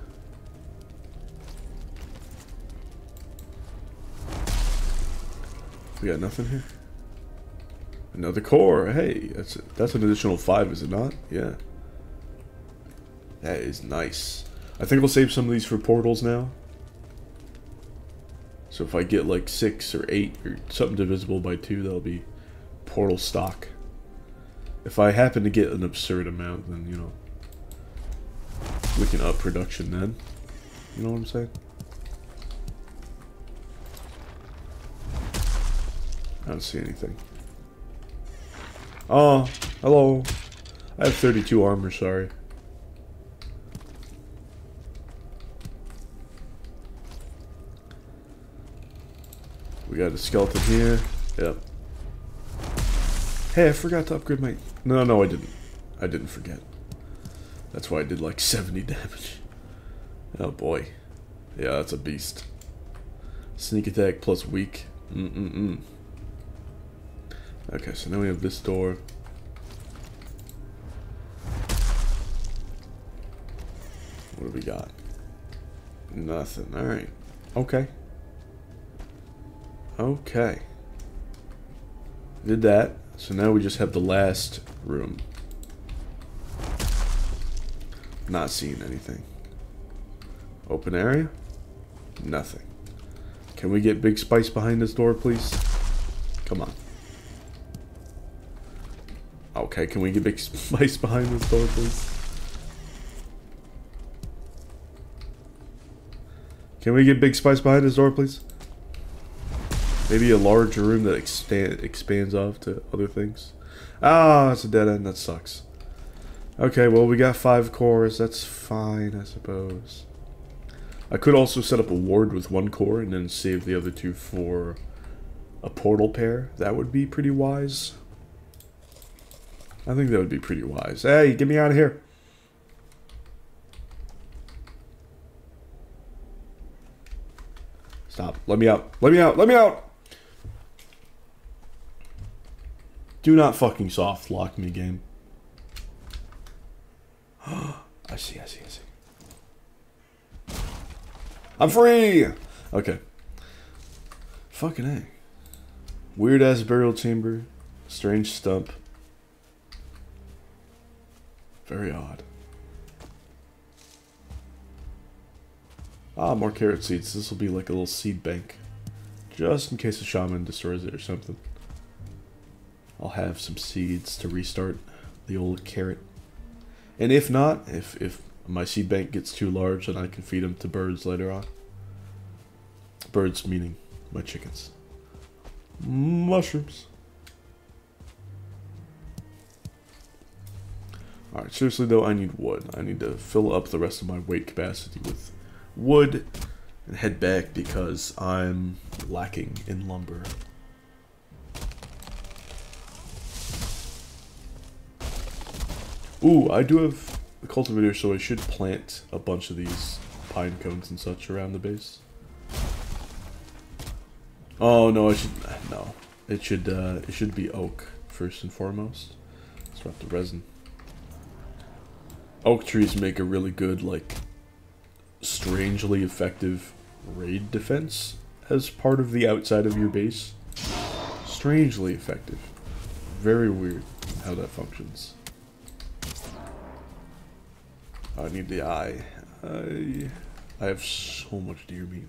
We got nothing here. Another core. Hey, that's an additional 5, is it not? Yeah. That is nice. I think we'll save some of these for portals now. So if I get like 6 or 8 or something divisible by 2, that'll be Portal stock. If I happen to get an absurd amount, then, you know, we can up production then. You know what I'm saying? I don't see anything. Oh, hello. I have 32 armor, sorry. We got a skeleton here. Yep. Hey, I forgot to upgrade my... No, I didn't. I didn't forget. That's why I did like 70 damage. Oh boy. Yeah, that's a beast. Sneak attack plus weak. Okay, so now we have this door. What do we got? Nothing. Alright. Okay. Okay. Did that. So now we just have the last room. Not seeing anything. Open area? Nothing. Can we get Big Spice behind this door, please? Come on. Okay, can we get Big Spice behind this door, please? Can we get Big Spice behind this door, please? Maybe a large room that expands off to other things. Ah, it's a dead end. That sucks. Okay, well, we got 5 cores. That's fine, I suppose. I could also set up a ward with 1 core and then save the other 2 for a portal pair. That would be pretty wise. I think that would be pretty wise. Hey, get me out of here. Stop. Let me out. Let me out. Let me out. Do not fucking soft lock me, game. I see. I'm free! Okay. Fucking A. Weird ass burial chamber. Strange stump. Very odd. Ah, more carrot seeds. This will be like a little seed bank. Just in case a shaman destroys it or something. I'll have some seeds to restart the old carrot. And if not, if my seed bank gets too large, then I can feed them to birds later on. Birds meaning my chickens. Mushrooms. Alright, seriously though, I need wood. I need to fill up the rest of my weight capacity with wood and head back because I'm lacking in lumber. Ooh, I do have a cultivator, so I should plant a bunch of these pine cones and such around the base. Oh no, I should no. It should be oak first and foremost. Let's drop the resin. Oak trees make a really good, like, strangely effective raid defense as part of the outside of your base. Strangely effective. Very weird how that functions. I need the eye. I have so much deer meat.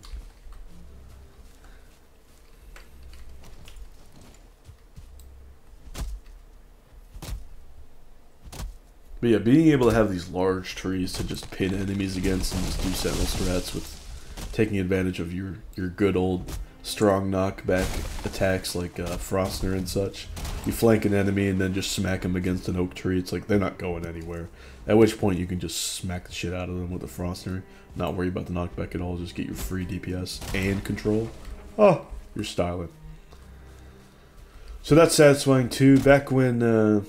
But yeah, being able to have these large trees to just pin enemies against and just do sentinel strats with taking advantage of your good old strong knockback attacks like Frostner and such. You flank an enemy and then just smack them against an oak tree. It's like they're not going anywhere. At which point you can just smack the shit out of them with a Frostner. Not worry about the knockback at all. Just get your free DPS and control. Oh, you're styling. So that's satisfying too. Back when... Oh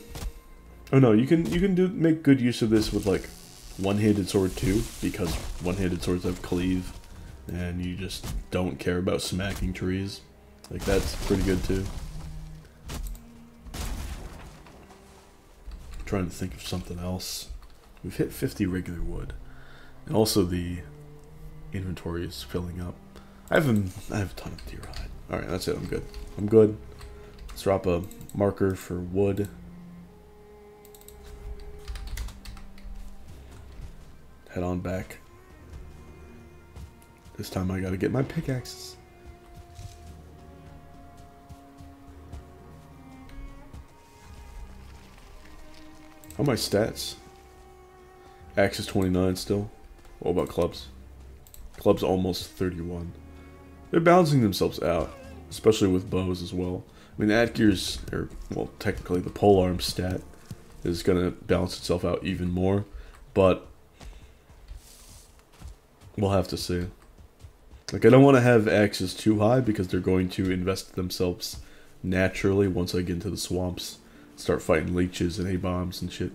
no, you can make good use of this with like one-handed sword too, because one-handed swords have cleave, and you just don't care about smacking trees. Like that's pretty good too. I'm trying to think of something else. We've hit 50 regular wood, and also the inventory is filling up. I have a ton of deer hide. All right, that's it. I'm good. I'm good. Let's drop a marker for wood. Head on back. This time I gotta get my pickaxes. How are my stats? Axe is 29 still. What about clubs? Clubs almost 31. They're balancing themselves out, especially with bows as well. I mean, Atgeir's, or well, technically the polearm stat is going to balance itself out even more, but we'll have to see. Like, I don't want to have axes too high because they're going to invest themselves naturally once I get into the swamps, start fighting leeches and A-bombs and shit.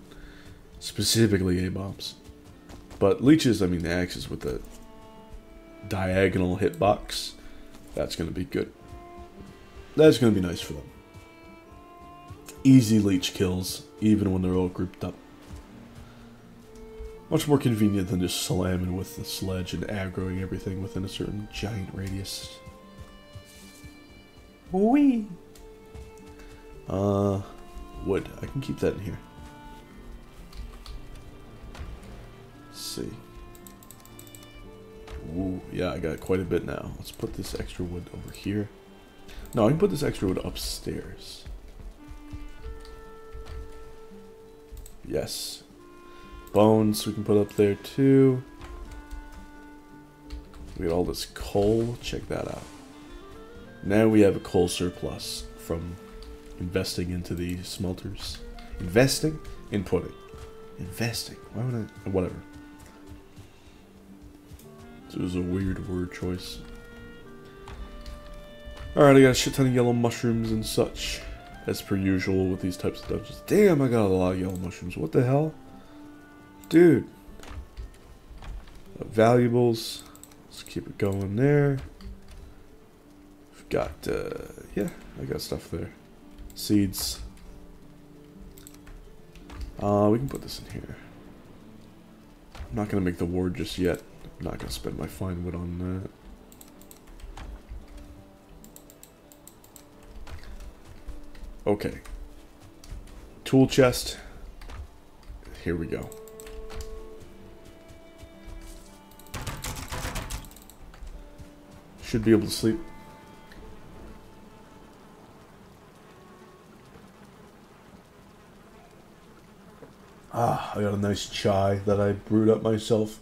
Specifically A-bombs. But leeches, I mean the axes with the diagonal hitbox, that's going to be good. That's going to be nice for them. Easy leech kills, even when they're all grouped up. Much more convenient than just slamming with the sledge and aggroing everything within a certain giant radius. Wee. Wood. I can keep that in here. Let's see. Ooh, yeah, I got quite a bit now. Let's put this extra wood over here. No, I can put this extra wood upstairs. Yes. Bones we can put up there too. We got all this coal. Check that out. Now we have a coal surplus from investing into the smelters. Investing? Inputting. Investing. Why would I? Whatever. This was a weird word choice. Alright, I got a shit ton of yellow mushrooms and such. As per usual with these types of dungeons. Damn, I got a lot of yellow mushrooms. What the hell? Dude. Valuables. Let's keep it going there. We've got, yeah, I got stuff there. Seeds. We can put this in here. I'm not going to make the ward just yet. I'm not going to spend my fine wood on that. Okay. Tool chest. Here we go. Should be able to sleep. Ah, I got a nice chai that I brewed up myself.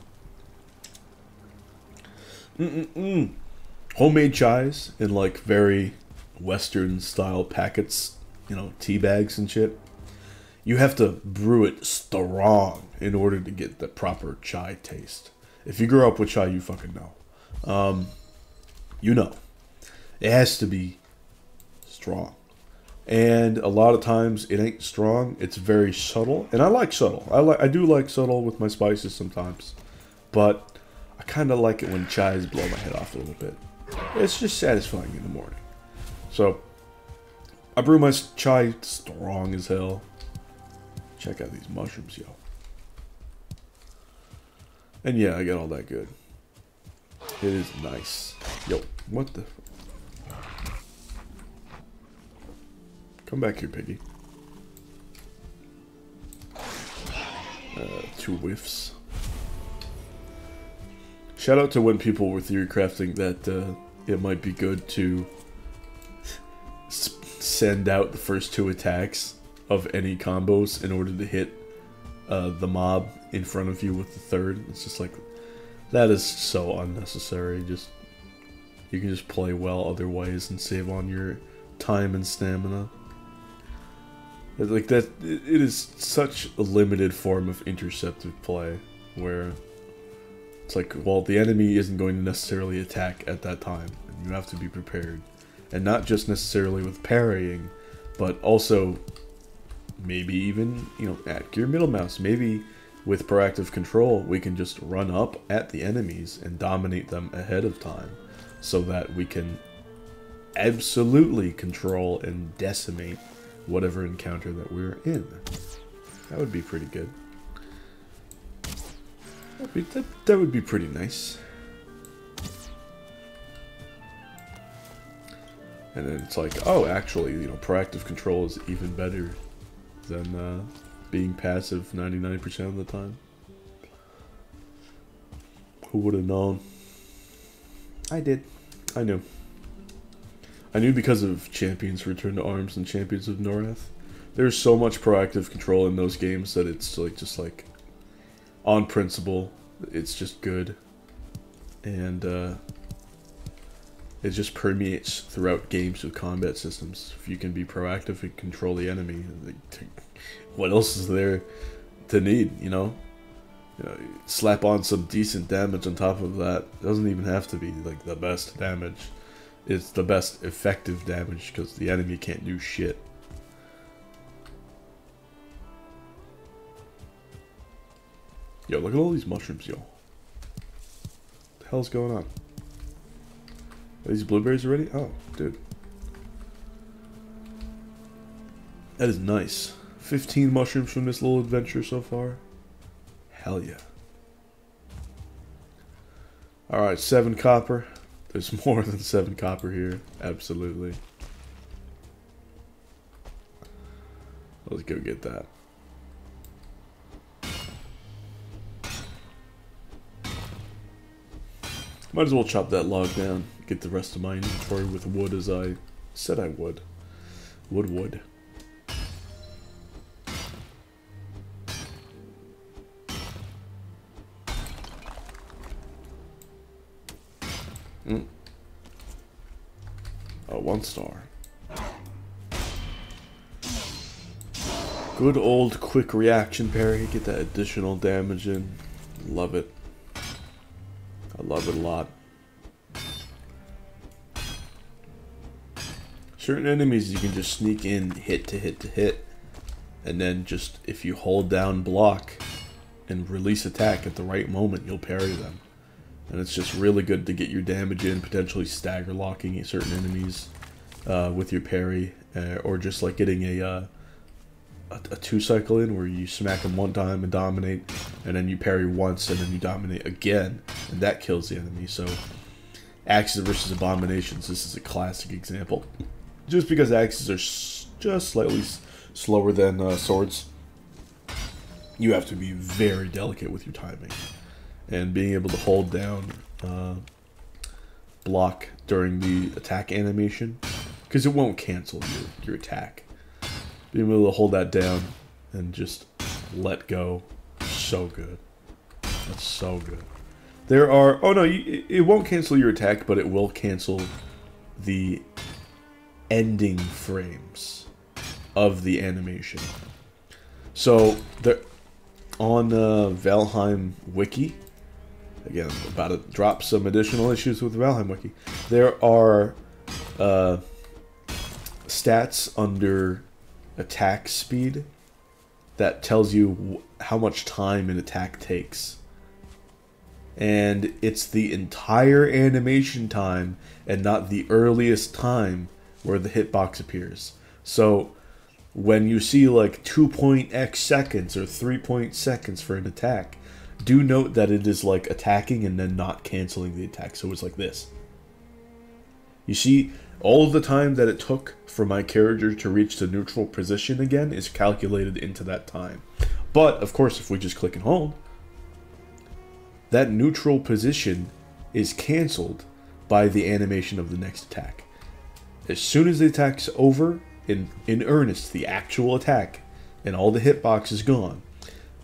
Homemade chais in like very Western style packets, you know, tea bags and shit. You have to brew it strong in order to get the proper chai taste. If you grew up with chai, you fucking know. You know, it has to be strong. And a lot of times it ain't strong. It's very subtle. And I like subtle. I do like subtle with my spices sometimes. But I kind of like it when chais blow my head off a little bit. It's just satisfying in the morning. So, I brew my chai strong as hell. Check out these mushrooms, yo. And yeah, I got all that good. It is nice. Yo, what the... Come back here, piggy. 2 whiffs. Shout out to when people were theory crafting that it might be good to send out the first 2 attacks of any combos in order to hit the mob in front of you with the third. It's just like... That is so unnecessary. Just you can just play well other ways and save on your time and stamina. Like that, it is such a limited form of interceptive play where it's like, well, the enemy isn't going to necessarily attack at that time, and you have to be prepared, and not just necessarily with parrying, but also maybe even, you know, at your middle mouse, maybe. With proactive control, we can just run up at the enemies and dominate them ahead of time so that we can absolutely control and decimate whatever encounter that we're in. That would be pretty good. That would be pretty nice. And then it's like, oh, actually, you know, proactive control is even better than... being passive 99% of the time. Who would have known? I did. I knew. I knew because of Champions Return to Arms and Champions of Norath. There's so much proactive control in those games that it's like just on principle, it's just good, and it just permeates throughout games with combat systems. If you can be proactive and control the enemy, what else is there to need? You know, slap on some decent damage on top of that. It doesn't even have to be like the best damage. It's the best effective damage because the enemy can't do shit. Yo, look at all these mushrooms, yo. What the hell's going on? Are these blueberries already? Oh, dude. That is nice. 15 mushrooms from this little adventure so far. Hell yeah. Alright, 7 copper. There's more than 7 copper here. Absolutely. Let's go get that. Might as well chop that log down. Get the rest of my inventory with wood as I said I would. Wood. Mm. Oh, 1 star. Good old quick reaction parry. Get that additional damage in. Love it. I love it a lot. Certain enemies you can just sneak in hit to hit to hit, and then just if you hold down block and release attack at the right moment, you'll parry them. And it's just really good to get your damage in, potentially stagger locking certain enemies with your parry, or just like getting a 2 cycle in where you smack them 1 time and dominate, and then you parry once and then you dominate again, and that kills the enemy. So axes versus abominations, this is a classic example. Just because axes are just slightly slower than swords, you have to be very delicate with your timing. And being able to hold down block during the attack animation, because it won't cancel your attack. Being able to hold that down and just let go, so good. That's so good. There are, oh no, it won't cancel your attack, but it will cancel the ending frames of the animation. So there, on Valheim Wiki. Again, I'm about to drop some additional issues with the Valheim Wiki. There are stats under attack speed that tells you how much time an attack takes. And it's the entire animation time and not the earliest time where the hitbox appears. So when you see like 2.x seconds or 3.x seconds for an attack, do note that it is like attacking and then not canceling the attack. So it's like this. You see, all of the time that it took for my character to reach the neutral position again is calculated into that time. But, of course, if we just click and hold, that neutral position is canceled by the animation of the next attack. As soon as the attack's over, in earnest, the actual attack, and all the hitbox is gone,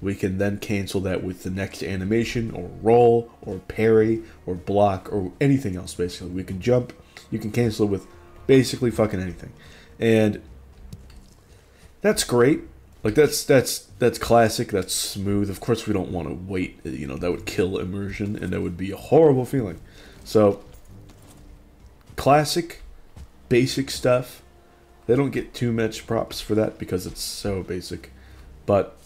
we can then cancel that with the next animation, or roll, or parry, or block, or anything else, basically. We can jump, you can cancel it with basically fucking anything. And that's great. Like, that's classic, that's smooth. Of course we don't want to wait, you know, that would kill immersion, and that would be a horrible feeling. So, classic, basic stuff. They don't get too much props for that because it's so basic. But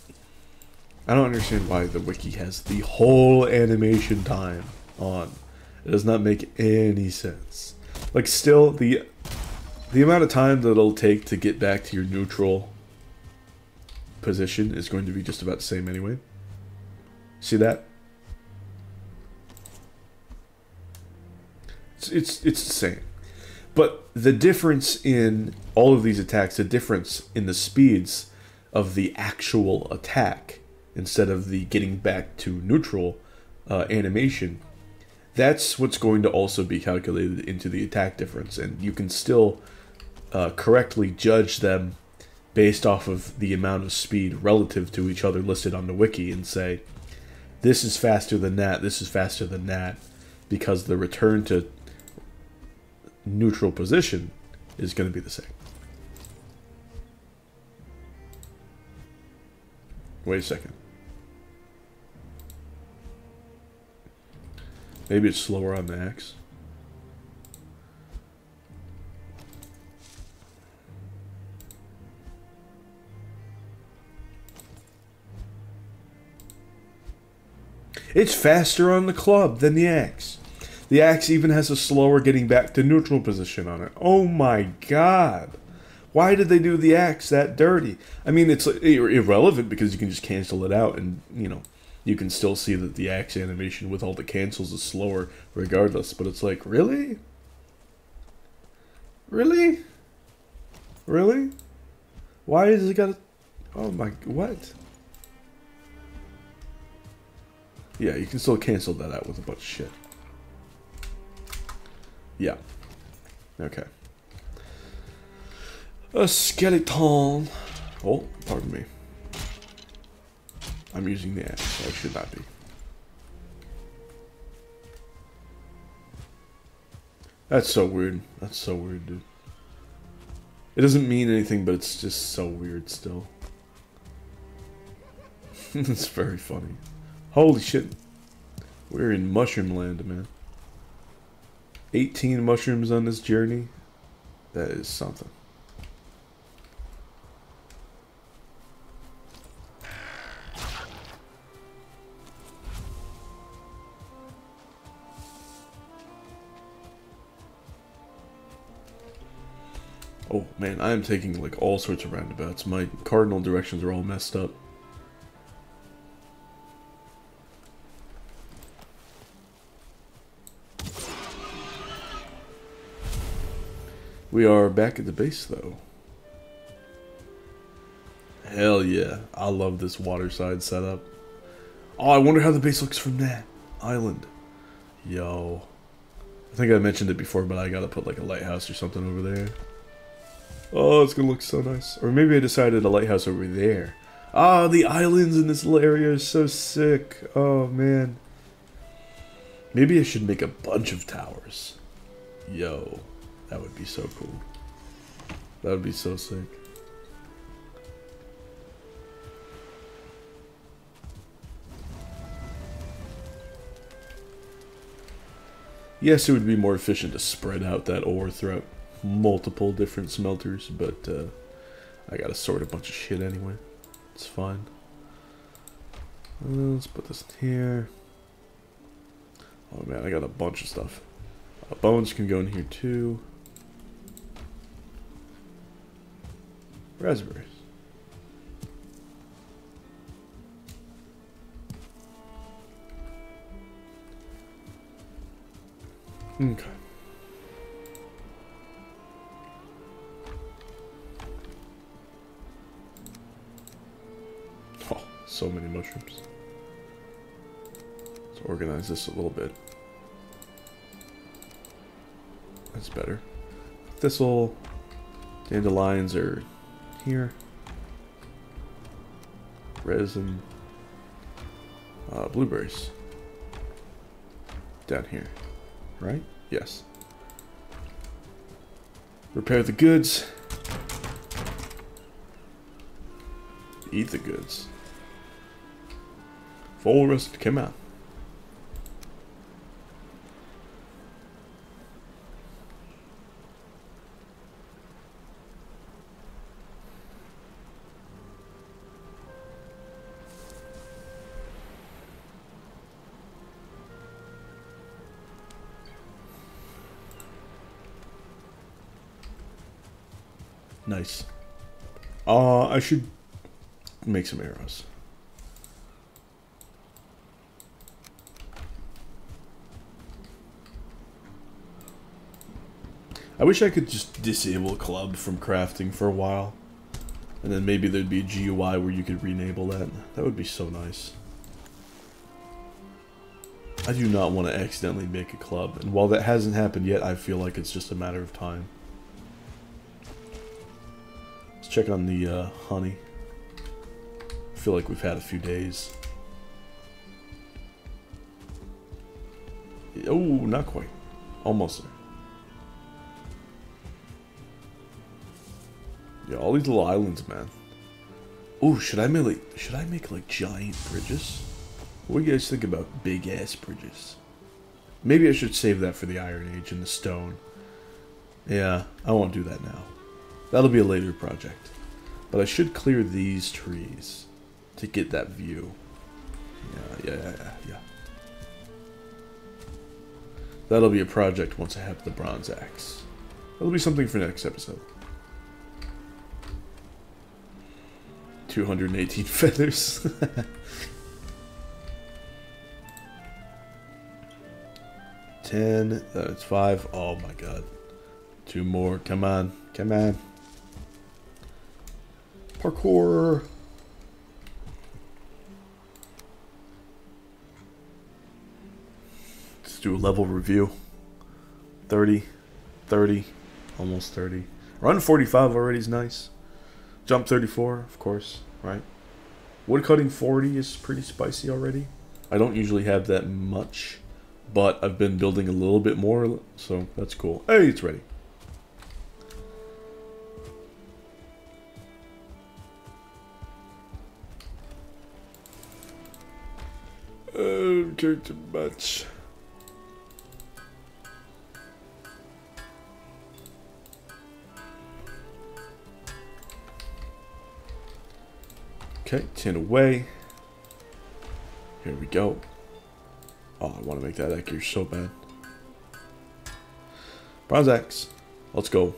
I don't understand why the wiki has the whole animation time on. It does not make any sense. Like, still, the amount of time that it'll take to get back to your neutral position is going to be just about the same anyway. See that? It's the same. But the difference in all of these attacks, the difference in the speeds of the actual attack, instead of the getting back to neutral animation, that's what's going to also be calculated into the attack difference, and you can still correctly judge them based off of the amount of speed relative to each other listed on the wiki and say, this is faster than that, this is faster than that, because the return to neutral position is going to be the same. Wait a second. Maybe it's slower on the axe. It's faster on the club than the axe. The axe even has a slower getting back to neutral position on it. Oh my god. Why did they do the axe that dirty? I mean, it's irrelevant because you can just cancel it out and, you know, you can still see that the axe animation with all the cancels is slower regardless. But it's like, really? Really? Really? Why is it got to... Oh my... What? Yeah, you can still cancel that out with a bunch of shit. Yeah. Okay. A skeleton. Oh, pardon me. I'm using the axe, so I should not be. That's so weird. That's so weird, dude. It doesn't mean anything, but it's just so weird still. It's very funny. Holy shit. We're in mushroom land, man. 18 mushrooms on this journey. That is something. Oh man, I am taking like all sorts of roundabouts. My cardinal directions are all messed up. We are back at the base though. Hell yeah. I love this waterside setup. Oh, I wonder how the base looks from that island. Yo. I think I mentioned it before, but I gotta put like a lighthouse or something over there. Oh, it's gonna look so nice. Or maybe I decided a lighthouse over there. Ah, the islands in this little area are so sick. Oh, man. Maybe I should make a bunch of towers. Yo. That would be so cool. That would be so sick. Yes, it would be more efficient to spread out that ore throughout multiple different smelters, but I gotta sort a bunch of shit anyway. It's fine. Let's put this in here. Oh man, I got a bunch of stuff. Bones can go in here too. Raspberries. Okay. Oh, so many mushrooms. Let's organize this a little bit. That's better. Thistle, dandelions are here. Resin, blueberries. Down here, right? Yes. Repair the goods. Eat the goods. Full rest came out. Nice. I should make some arrows. I wish I could just disable club from crafting for a while. And then maybe there'd be a GUI where you could re-enable that. That would be so nice. I do not want to accidentally make a club. And while that hasn't happened yet, I feel like it's just a matter of time. Let's check on the honey. I feel like we've had a few days. Oh, not quite. Almost there. Yeah, all these little islands, man. Oh, should I make like giant bridges? What do you guys think about big ass bridges? Maybe I should save that for the Iron Age and the stone. Yeah, I won't do that now. That'll be a later project. But I should clear these trees to get that view. Yeah. That'll be a project once I have the bronze axe. That'll be something for next episode. 218 feathers. Ten. That's five. Oh my god. Two more. Come on. Come on. Parkour. Let's do a level review. 30. 30. Almost 30. Run 45 already is nice. Jump 34, of course, right? Woodcutting 40 is pretty spicy already. I don't usually have that much, but I've been building a little bit more, so that's cool. Hey, it's ready. I'm doing too much. Okay, 10 away. Here we go. Oh, I want to make that Atgeir so bad. Bronze axe. Let's go.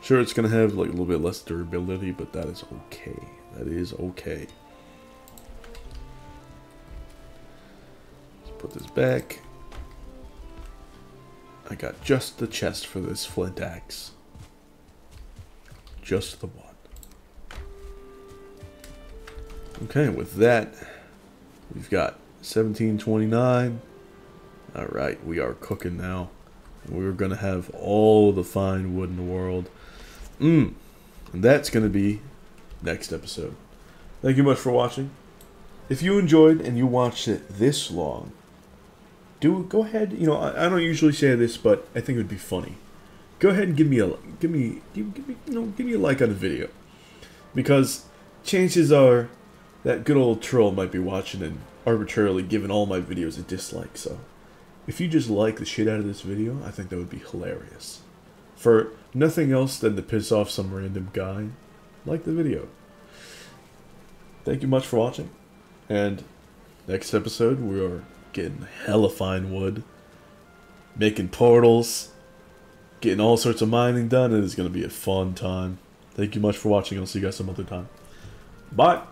Sure, it's going to have like a little bit less durability, but that is okay. That is okay. Let's put this back. I got just the chest for this flint axe. Just the one. Okay, with that, we've got 1729. All right, we are cooking now. We're going to have all the fine wood in the world. And that's going to be next episode. Thank you much for watching. If you enjoyed and you watched it this long, go ahead. You know, I don't usually say this, but I think it would be funny. Go ahead and give me a like on the video, because chances are that good old troll might be watching and arbitrarily giving all my videos a dislike, so if you just like the shit out of this video, I think that would be hilarious. For nothing else than to piss off some random guy, like the video. Thank you much for watching, and next episode we are getting hella fine wood, making portals, getting all sorts of mining done, and it's going to be a fun time. Thank you much for watching, I'll see you guys some other time. Bye!